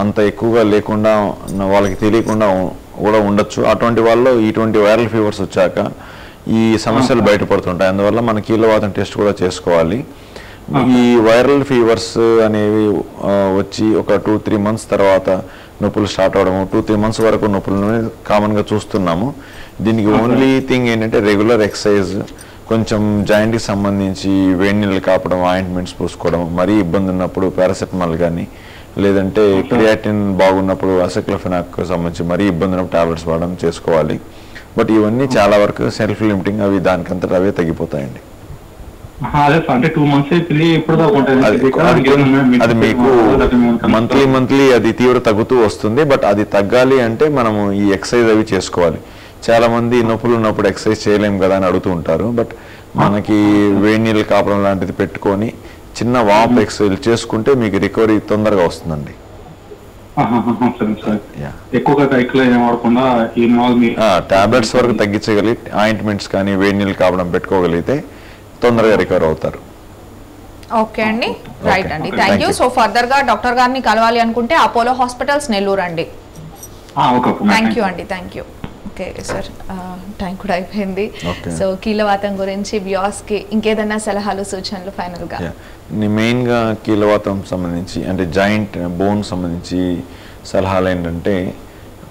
అంత ఎక్కువగా లేకుండా వాళ్ళకి తెలియకుండా కూడా ఉండొచ్చు. అటువంటి వాళ్ళు ఇటువంటి వైరల్ ఫీవర్స్ వచ్చాక ఈ సమస్యలు బయటపడుతుంటాయి. అందువల్ల మన కీళ్ళవాతం టెస్ట్ కూడా చేసుకోవాలి. ఈ వైరల్ ఫీవర్స్ అనేవి వచ్చి ఒక టూ త్రీ మంత్స్ తర్వాత నొప్పులు స్టార్ట్ అవడము, టూ త్రీ మంత్స్ వరకు నొప్పులను కామన్గా చూస్తున్నాము. దీనికి ఓన్లీ థింగ్ ఏంటంటే రెగ్యులర్ ఎక్సర్సైజ్, కొంచెం జాయింట్కి సంబంధించి వేడి నీళ్ళు కాపడం, ఆయింట్మెంట్స్ పూసుకోవడం, మరీ ఇబ్బంది ఉన్నప్పుడు పారాసెటమాల్ కానీ లేదంటే క్రియాటిన్ బాగున్నప్పుడు అసెక్లఫెనాక్ సంబంధించి మరీ ఇబ్బంది ఉన్నప్పుడు టాబ్లెట్స్ వాడడం చేసుకోవాలి. బట్ ఇవన్నీ చాలా వరకు సెల్ఫ్ లిమిటింగ్, అవి దానికంతా అవే తగ్గిపోతాయండి. అది మీకు మంత్లీ మంత్లీ అది తీవ్ర తగ్గుతూ వస్తుంది. బట్ అది తగ్గాలి అంటే మనము ఈ ఎక్సర్సైజ్ అవి చేసుకోవాలి. చాలా మంది నొప్పులు ఉన్నప్పుడు ఎక్సర్సైజ్ చేయలేము కదా అని అడుగుతూ ఉంటారు. బట్ మనకి వేడి నీళ్ళు కాపడం లాంటిది పెట్టుకొని చిన్న వార్మ్ ఎక్సర్సైజ్ చేసుకుంటే మీకు రికవరీ తొందరగా వస్తుందండి. టాబ్లెట్స్ వరకు తగ్గించగలి, ఆయింట్మెంట్స్ కానీ వేడి నీళ్ళు కాపడం పెట్టుకోగలిగితే తొందరగా రికవర్ అవుతారు. ఓకే అండి, రైట్ అండి, థ్యాంక్ యూ. సో ఫర్దర్ గా డాక్టర్ గారిని కలవాలి అనుకుంటే అపోలో హాస్పిటల్స్ నెల్లూరు అండి. థ్యాంక్ యూ అండి, thank you. Okay sir, time కూడా అయిపోయింది. సో కీలవాతం గురించి వ్యూవర్స్కి ఇంకేదైనా సలహాలు సూచనలు ఫైనల్గా? మెయిన్గా కీలవాతం సంబంధించి అంటే జాయింట్ బోన్ సంబంధించి సలహాలు ఏంటంటే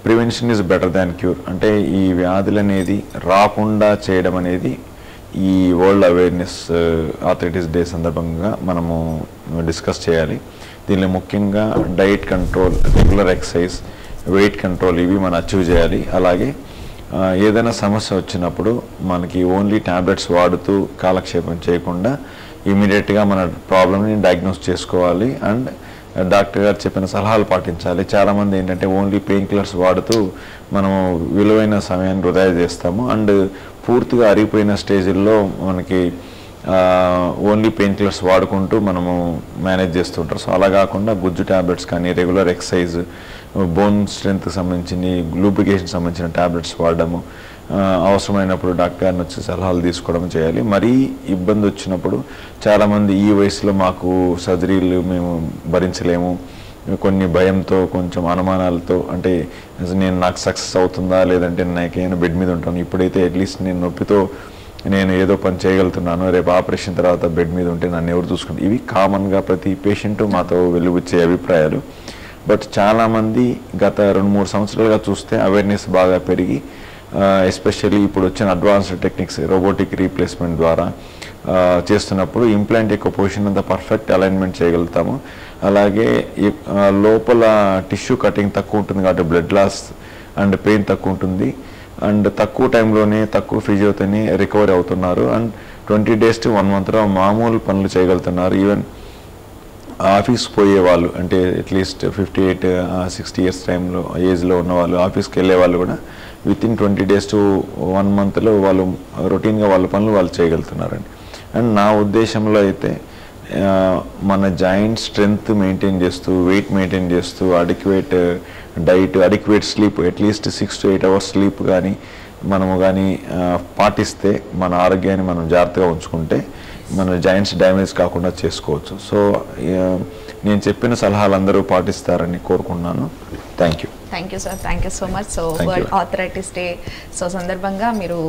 prevention is better than cure. అంటే ఈ వ్యాధులు అనేది రాకుండా చేయడం అనేది ఈ వరల్డ్ అవేర్నెస్ ఆర్థరైటిస్ డే సందర్భంగా మనము డిస్కస్ చేయాలి. దీనిలో ముఖ్యంగా diet control, regular exercise, weight control ఇవి మనం అచీవ్ చేయాలి. అలాగే ఏదైనా సమస్య వచ్చినప్పుడు మనకి ఓన్లీ ట్యాబ్లెట్స్ వాడుతూ కాలక్షేపం చేయకుండా ఇమీడియట్గా మన ప్రాబ్లమ్ని డయాగ్నోస్ చేసుకోవాలి అండ్ డాక్టర్ గారు చెప్పిన సలహాలు పాటించాలి. చాలామంది ఏంటంటే ఓన్లీ పెయిన్ కిల్లర్స్ వాడుతూ మనము విలువైన సమయాన్ని వృధా చేస్తాము అండ్ పూర్తిగా అరిగిపోయిన స్టేజ్ల్లో మనకి ఓన్లీ పెయిన్ కిల్లర్స్ వాడుకుంటూ మనము మేనేజ్ చేస్తుంటారు. సో అలా కాకుండా గుజ్జు ట్యాబ్లెట్స్ కానీ, రెగ్యులర్ ఎక్సర్సైజ్, బోన్ స్ట్రెంత్కి సంబంధించి గ్లూబికేషన్ సంబంధించిన ట్యాబ్లెట్స్ వాడడము, అవసరమైనప్పుడు డాక్టర్ గారిని వచ్చి సలహాలు తీసుకోవడం చేయాలి. మరీ ఇబ్బంది వచ్చినప్పుడు చాలామంది ఈ వయసులో మాకు సర్జరీలు మేము భరించలేము, కొన్ని భయంతో కొంచెం అనుమానాలతో అంటే నేను నాకు సక్సెస్ అవుతుందా లేదంటే నాకేమైనా బెడ్ మీద ఉంటాను, ఇప్పుడైతే అట్లీస్ట్ నేను నొప్పితో నేను ఏదో పని చేయగలుగుతున్నాను, రేపు ఆపరేషన్ తర్వాత బెడ్ మీద ఉంటే నన్ను ఎవరు చూసుకుంటే ఇవి కామన్గా ప్రతి పేషెంట్ మాతో వెలువచ్చే అభిప్రాయాలు. బట్ చాలామంది గత రెండు మూడు సంవత్సరాలుగా చూస్తే అవేర్నెస్ బాగా పెరిగి ఎస్పెషల్లీ ఇప్పుడు వచ్చిన అడ్వాన్స్డ్ టెక్నిక్స్ రోబోటిక్ రీప్లేస్మెంట్ ద్వారా చేస్తున్నప్పుడు ఇంప్లాంట్ యొక్క పొజిషన్ అంతా పర్ఫెక్ట్ అలైన్మెంట్ చేయగలుగుతాము. అలాగే లోపల టిష్యూ కటింగ్ తక్కువ ఉంటుంది కాబట్టి బ్లడ్ లాస్ అండ్ పెయిన్ తక్కువ ఉంటుంది అండ్ తక్కువ టైంలోనే తక్కువ ఫిజియోతోనే రికవరీ అవుతున్నారు and twenty days to one మంత్లో మామూలు పనులు చేయగలుగుతున్నారు. ఈవెన్ ఆఫీస్కి పోయే వాళ్ళు అంటే at least fifty eight sixty years టైంలో ఏజ్లో ఉన్నవాళ్ళు ఆఫీస్కి వెళ్ళే వాళ్ళు కూడా within twenty days to one మంత్లో వాళ్ళు రొటీన్గా వాళ్ళ పనులు వాళ్ళు చేయగలుగుతున్నారండి. అండ్ నా ఉద్దేశంలో అయితే మన జాయింట్ స్ట్రెంగ్త్ మెయింటైన్ చేస్తూ, వెయిట్ మెయింటైన్ చేస్తూ, adequate diet, adequate sleep, at least six to eight hours sleep కానీ మనము కానీ పాటిస్తే మన ఆరోగ్యాన్ని మనం జాగ్రత్తగా ఉంచుకుంటే మన జాయింట్స్ డ్యామేజ్ కాకుండా చేసుకోవచ్చు. సో నేను చెప్పిన సలహాలు అందరూ పాటిస్తారని కోరుకున్నాను. Thank you. Thank you sir, thank you so much. So world arthritis day so సందర్భంగా మీరు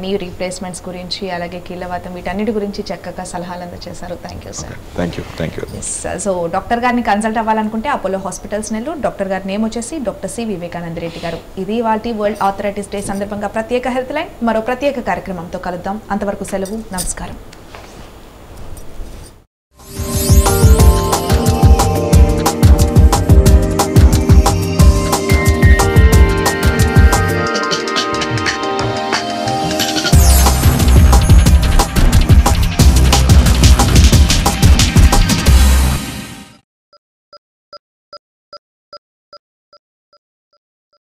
నీ రీప్లేస్మెంట్స్ గురించి అలాగే కీలవాతం వీటన్నిటి గురించి చక్కగా సలహాలు అందజేశారు. Thank you sir. Thank you, thank you. So doctor గారిని కన్సల్ట్ అవ్వాలనుకుంటే అపోలో హాస్పిటల్స్ నెల్లూరు. డాక్టర్ గారి నేమ్ వచ్చేసి డాక్టర్ సి వివేకానంద రెడ్డి గారు. ఇది వాటి వరల్డ్ ఆర్థరైటిస్ డే సందర్భంగా ప్రత్యేక హెల్త్ లైన్. మరో ప్రత్యేక కార్యక్రమంతో కలుద్దాం. అంతవరకు సెలవు, నమస్కారం.